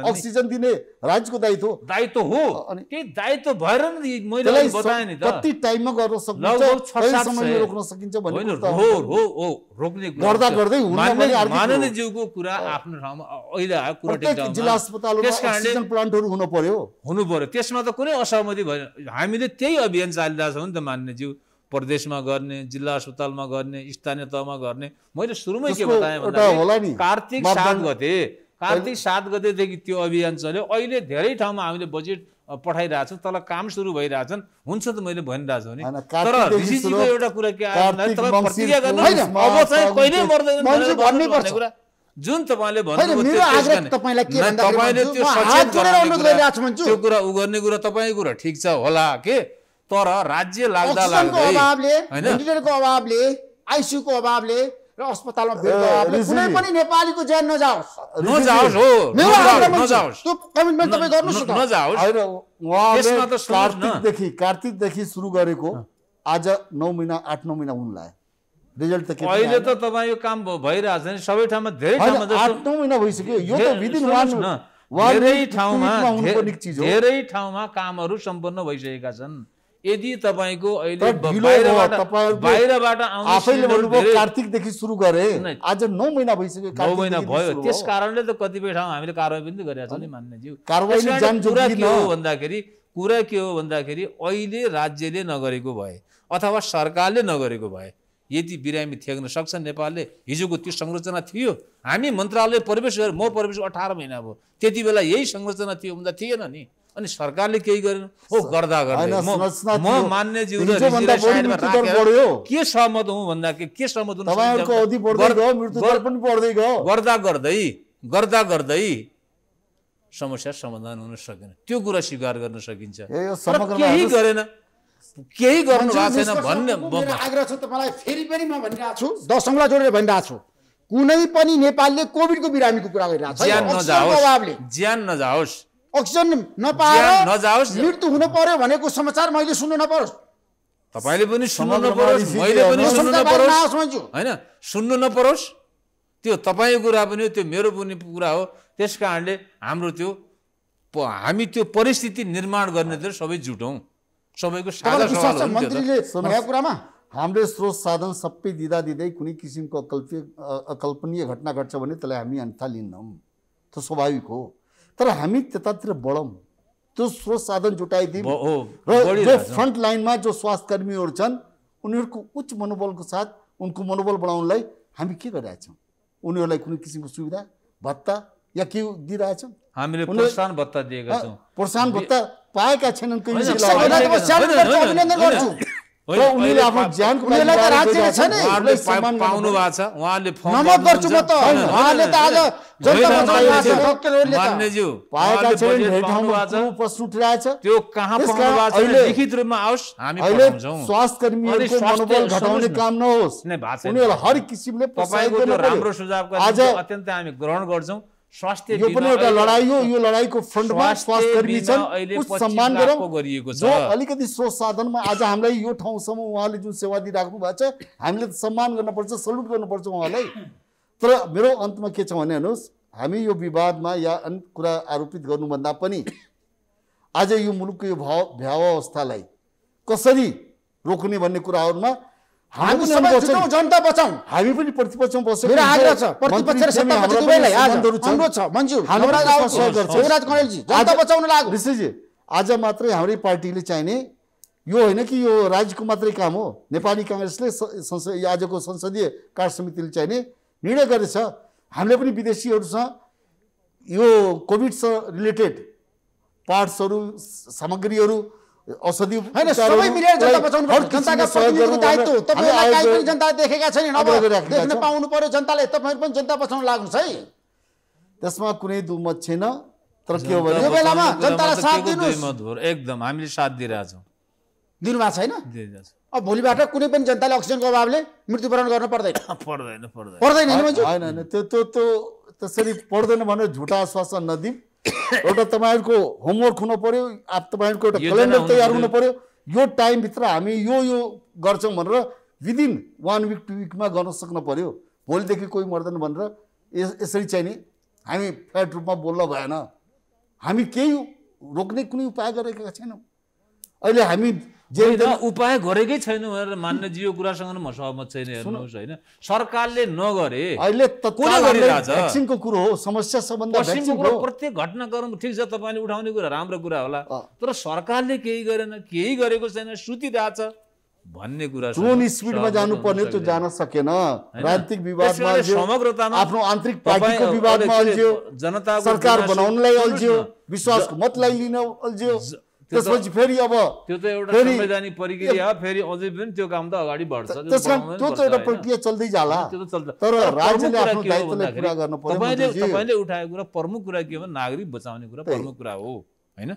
अक्सिजन दिने राज्यको दायित्व हो, दायित्व हो। के दायित्व भएर नि मैले बताएँ नि त कति टाइममा गर्न सकिन्छ, कति समयमा रोक्न सकिन्छ भन्ने कुरा हो। हो हो रोक्ने कुरा गर्दा गर्दै हुन्न भने माननीय ज्यूको कुरा आफ्नो ठाउँमा अहिले आयो कुरा ठिक। जिल्ला अस्पतालमा अक्सिजन प्लान्टहरु हुनु पर्यो, हुनु पर्यो। त्यसमा त कुनै असहमति भएन, हामीले त्यही अभियान चलिरहेछौँ नि त माननीय ज्यू। प्रदेशमा गर्ने, जिल्ला अस्पतालमा गर्ने, स्थानीय तहमा गर्ने। मैले सुरुमै के बताएँ भन्दा कार्तिक सात गते कार्तिक सात गतेदेखि त्यो अभियान चल्यो। अहिले धेरै ठाउँमा हामीले बजेट पठाइराछौं, तर काम सुरु भइराछन्। हुन्छ त मैले भनिराछु नि, तर ऋषिजीको एउटा कुरा के आयो भने तपाईं प्रतिज्ञा गर्नु हैन, अब चाहिँ कहिल्यै मर्दैन भन्ने कुरा जुन तपाईले भन्नुभयो त्यो आग्रह तपाईलाई के भन्दा तपाईले त्यो सचेत गरेर अनुरोध गरिराछु भन्छु। त्यो कुरा उ गर्ने कुरा तपाईको कुरा ठीक छ होला के, तर राज्य लाग्दा लाग्दै अभावले, भेन्टिलेटरको अभावले, आइसियुको अभावले र अस्पतालमा भेट्दा अभावले कुनै पनि नेपालीको ज्यान नजाओस् नजाओस् हो नजाओस् त्यो कमिटमेन्ट तपाई गर्नुस् न नजाओस्। हैन उहाँले कार्तिक देखि कार्तिक देखि सुरु गरेको आज नौ महिना आठ नौ महिना हुन लाग्यो, रिजल्ट त के अहिले त तपाई यो काम भइराछ नि सबै ठाउँमा धेरै ठाउँमा जस्तो आठ नौ महिना भइसक्यो। यो त विदिन वान धेरै ठाउँमा धेरै ठाउँमा कामहरु सम्पन्न भइसकेका छन्। यदि तपाईको अहिले बाहिरबाट बाहिरबाट आउने आफैले भन्नुभयो कार्तिक देखि सुरु गरे, आज नौ महिना भइसक्यो, नौ महिना भयो। त्यस कारणले त कतिपय ठाउँ हामीले कारवाही पनि गरेका छौं नि मान्यज्यू। कारवाहीले जान जोगिन हो भन्दाखेरि कुरा के हो भन्दाखेरि अहिले राज्यले नगरेको भए अथवा सरकारले नगरेको भए यति बिरामी थ्याक्न सक्छ नेपालले। हिजोको त्यो संरचना थियो, हामी मन्त्रालय प्रवेश गरे, म प्रवेश अठार महिना भयो, त्यति बेला यही संरचना थियो भन्दा थिएन नि। अनि सरकारले केही गरेन हो, गर्दा गर्दै म मान्ने ज्यूले के सहमत हुँ भन्दा के के सहमत हुनु तपाईहरुको अवधि बढ्दै गयो, मृत्यु दर पनि बढ्दै गयो, गर्दा गर्दै गर्दा गर्दै समस्या समाधान हुन सकेन। त्यो कुरा स्वीकार गर्न सकिन्छ, केही गरेन, केही गर्नु भएको छैन भन्ने मेरो आग्रह छ। तपाईलाई फेरि पनि म भनिरहेको छु, दशमलव जोडेर भनिरहेको छु, कुनै पनि नेपालले कोभिडको बिरामीको कुरा गरिरहेको छ। ज्यान नजाओस्, अभावले ज्यान नजाओस्, अक्सिजन नपाएर नजाओस्, मृत्यु हुन पर्यो भनेको समाचार मैले सुन्न नपरोस्, तपाईले पनि सुन्न नपरोस्, मैले पनि सुन्न नपरोस्, हैन सुन्न नपरोस्। त्यो तपाईको कुरा पनि त्यो मेरो पनि कुरा हो। त्यसकारणले हाम्रो त्यो हामी त्यो परिस्थिति निर्माण गर्नेतिर सबै जुटौं। सबैको साझा सवाल हो मन्त्रीले भनेको कुरामा हामीले स्रोत साधन सबै दिदा दिदै कुनै किसिमको अकल्पनीय अकल्पनीय घटना घट्छ भने त्यसलाई हामी अन्था लिन्नौं, त्यो स्वाभाविक हो। तर हामी त्यतातिर बढौं, त्यो स्रोत साधन जुटाइदिउँ र जो फ्रन्ट लाइनमा जो स्वास्थ्य कर्मीहरू छन् उनीहरूको उच्च मनोबलको साथ उनको मनोबल बढाउनलाई हामी के गरिरहेछौँ? उनीहरूलाई कुनै किसिमको सुविधा भत्ता या के दिइरहेछौँ? हामीले प्रोत्साहन भत्ता दिएका छौँ, प्रोत्साहन भत्ता पाएका छैनन्। स्वास्थ्य कर्मीहरूको मनोबल घटाउने काम नहोस्, हर किसिमले राम्रो सुझावको अत्यन्त हामी ग्रहण गर्छौं। स्वास्थ्य यो पनि एउटा लडाई हो, यो लडाईको फ्रन्टमा स्वास्थ्य कर्मी छन्, उच्च सम्मान गरिएको छ। अलिकति स्रोत साधनमा आज हामीलाई यो ठाउँसम्म उहाँले जुन सेवा दिइराख्नु भएको छ हामीले त सम्मान गर्नुपर्छ, सल्युट गर्नुपर्छ उहाँलाई। तर मेरो अन्तमा के छ भने हेर्नुहोस्, हामी यो विवादमा या अन्य कुरा आरोपित गर्नुभन्दा पनि आज यो मुलुकको यो भाव भ्याव अवस्थालाई कसरी रोक्ने भन्ने कुराहरूमा हामी सबै जुटौं, जनता बचाउँ। हामी पनि प्रतिपक्षमा बसेको मेरो आग्रह छ, प्रतिपक्ष र सत्तापक्ष दुवैलाई आज अनुरोध छ मन्जुर हाम्रो सहयोग गर्छ। सौराज कनेलजी जनता बचाउन लाग्यो। ऋषिजी आज मात्रै हाम्रो पार्टीले चाहिने यो होइन कि यो राज्यको मात्रै काम हो, नेपाली कांग्रेसले संसदीय आजको संसदीय कार्य समितिले चाहिने निर्णय गरेछ। हामीले पनि विदेशीहरुसँग यो कोभिडसँग रिलेटेड पार्ट्सहरु सामग्रीहरु औषधि हैन सबै मिलेर जनता बचाउनु पर्छ, जनताको प्रतिनिधिको दायित्व हो। तपाईहरुलाई काहीँ पनि जनताले देखेका छैनन्, अब देख्न पाउनु पर्यो। जनताले तपाईहरु पनि जनता बचाउन लाग्नुस् है, त्यसमा कुनै दुमत छैन। तर के हो भने यो बेलामा जनतालाई साथ दिनुस्, एकदम हामीले साथ दिइराछौं, दिनु भएको छैन। अब भोलिबाट कुनै पनि जनताले अक्सिजनको अभावले मृत्युवरण गर्न पर्दैन पर्दैन पर्दैन पर्दैन हैन मन्जु हैन हैन त्यो त्यो त्यो त्यसरी पर्दैन भनेर झुटा आश्वासन नदिम। एउटा तपाईहरुको होमवर्क हुनु पर्यो, आप तपाईहरुको एउटा क्यालेन्डर तयार हुनु पर्यो, यो टाइम भित्र हामी यो यो गर्छौं भनेर विदिन वान वीक टु वीकमा गर्न सक्नु पर्यो। भोलिदेखि कोही मर्दैन भनेर यसरी चाहिने हामी फ्ल्याट रूपमा बोल्न भएन। हामी केही रोक्ने कुनै उपाय गरेका छैनौँ, अहिले हामी उपाय गरेकै छैन भनेर मान्यज्यू यो कुरासँग म सहमत छैन। हेर्नुहोस् हैन सरकारले नगरे अहिले त कुन गरिराछ? भ्याक्सिनको कुरो हो, समस्या सम्बन्धी भ्याक्सिनको कुरा प्रत्येक घटनाक्रम ठीक छ, तपाईले उठाउने कुरा राम्रो कुरा होला, तर सरकारले केही गरेन, केही गरेको छैन, सुतिराछ। भन्ने कुरा जुन स्पिडमा जानु पर्ने त्यो जान सकेन। राजनीतिक विवादमा समग्रतामा आफ्नो आन्तरिक पार्टीको विवादमा अल्झियो, जनताको सरकार बनाउनलाई अल्झियो, विश्वासको मतलाई लिन अल्झियो, त्यसपछि फेरि अब त्यो त एउटा संवैधानिक प्रक्रिया हो, फेरि अझै पनि त्यो काम त अगाडि बढ्छ। त्यसकारण त्यो त एउटा प्रक्रिया चल्दै जाला, तर राज्यले आफ्नो दायित्वलाई पूरा गर्न पर्यो। तपाईले तपाईले उठाएको कुरा प्रमुख कुरा के हो? नागरिक बचाउने कुरा प्रमुख कुरा हो, हैन?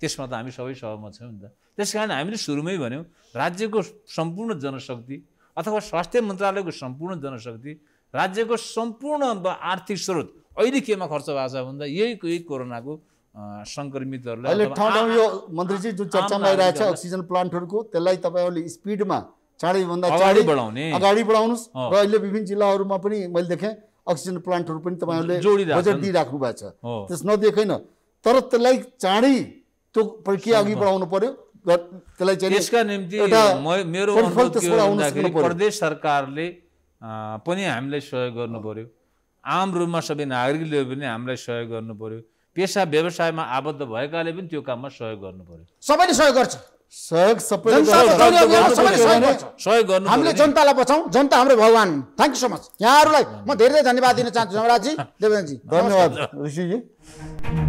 त्यसमा त हामी सबै सहमत छौँ नि त। त्यसकारण हामीले सुरुमै भन्यौँ, राज्यको सम्पूर्ण जनशक्ति अथवा स्वास्थ्य मन्त्रालयको सम्पूर्ण जनशक्ति, राज्यको सम्पूर्ण आर्थिक स्रोत अहिले केमा खर्च भएको छ भन्दा यही यही कोरोनाको संक्रमितहरूलाई। अहिले ठाउँ ठाउँ यो मन्त्रीजी जुन चर्चामा आइरहेको छ अक्सिजन प्लान्टहरूको, त्यसलाई तपाईँहरूले स्पिडमा चाँडैभन्दा चाँडै बढाउने अगाडि बढाउनुहोस्। र अहिले विभिन्न जिल्लाहरूमा पनि मैले देखेँ अक्सिजन प्लान्टहरू पनि तपाईँहरूले बजेट दिइराख्नु भएको छ, त्यस नदेखैन, तर त्यसलाई चाँडै त्यो प्रक्रिया अघि बढाउनु पर्यो। त्यसका निम्ति मेरो अनुरोध के भन्दाखेरि प्रदेश सरकारले पनि हामीलाई सहयोग गर्नु पर्यो, आम रूपमा सबै नागरिकले पनि हामीलाई सहयोग गर्नु पर्यो, पेसा व्यवसायमा आबद्ध भएकाले पनि त्यो काममा सहयोग गर्नु पर्यो। सबैले सहयोग गर्छ, सहयोग सबैले गर्छ, सहयोग गर्नु। हामीले जनतालाई बचाऊ, जनता हाम्रो भगवान। Thank you so much. यहाँहरूलाई म धेरै धेरै धन्यवाद दिन चाहन्छु। जमराजी, देवेन्द्रजी धन्यवाद, ऋषिजी।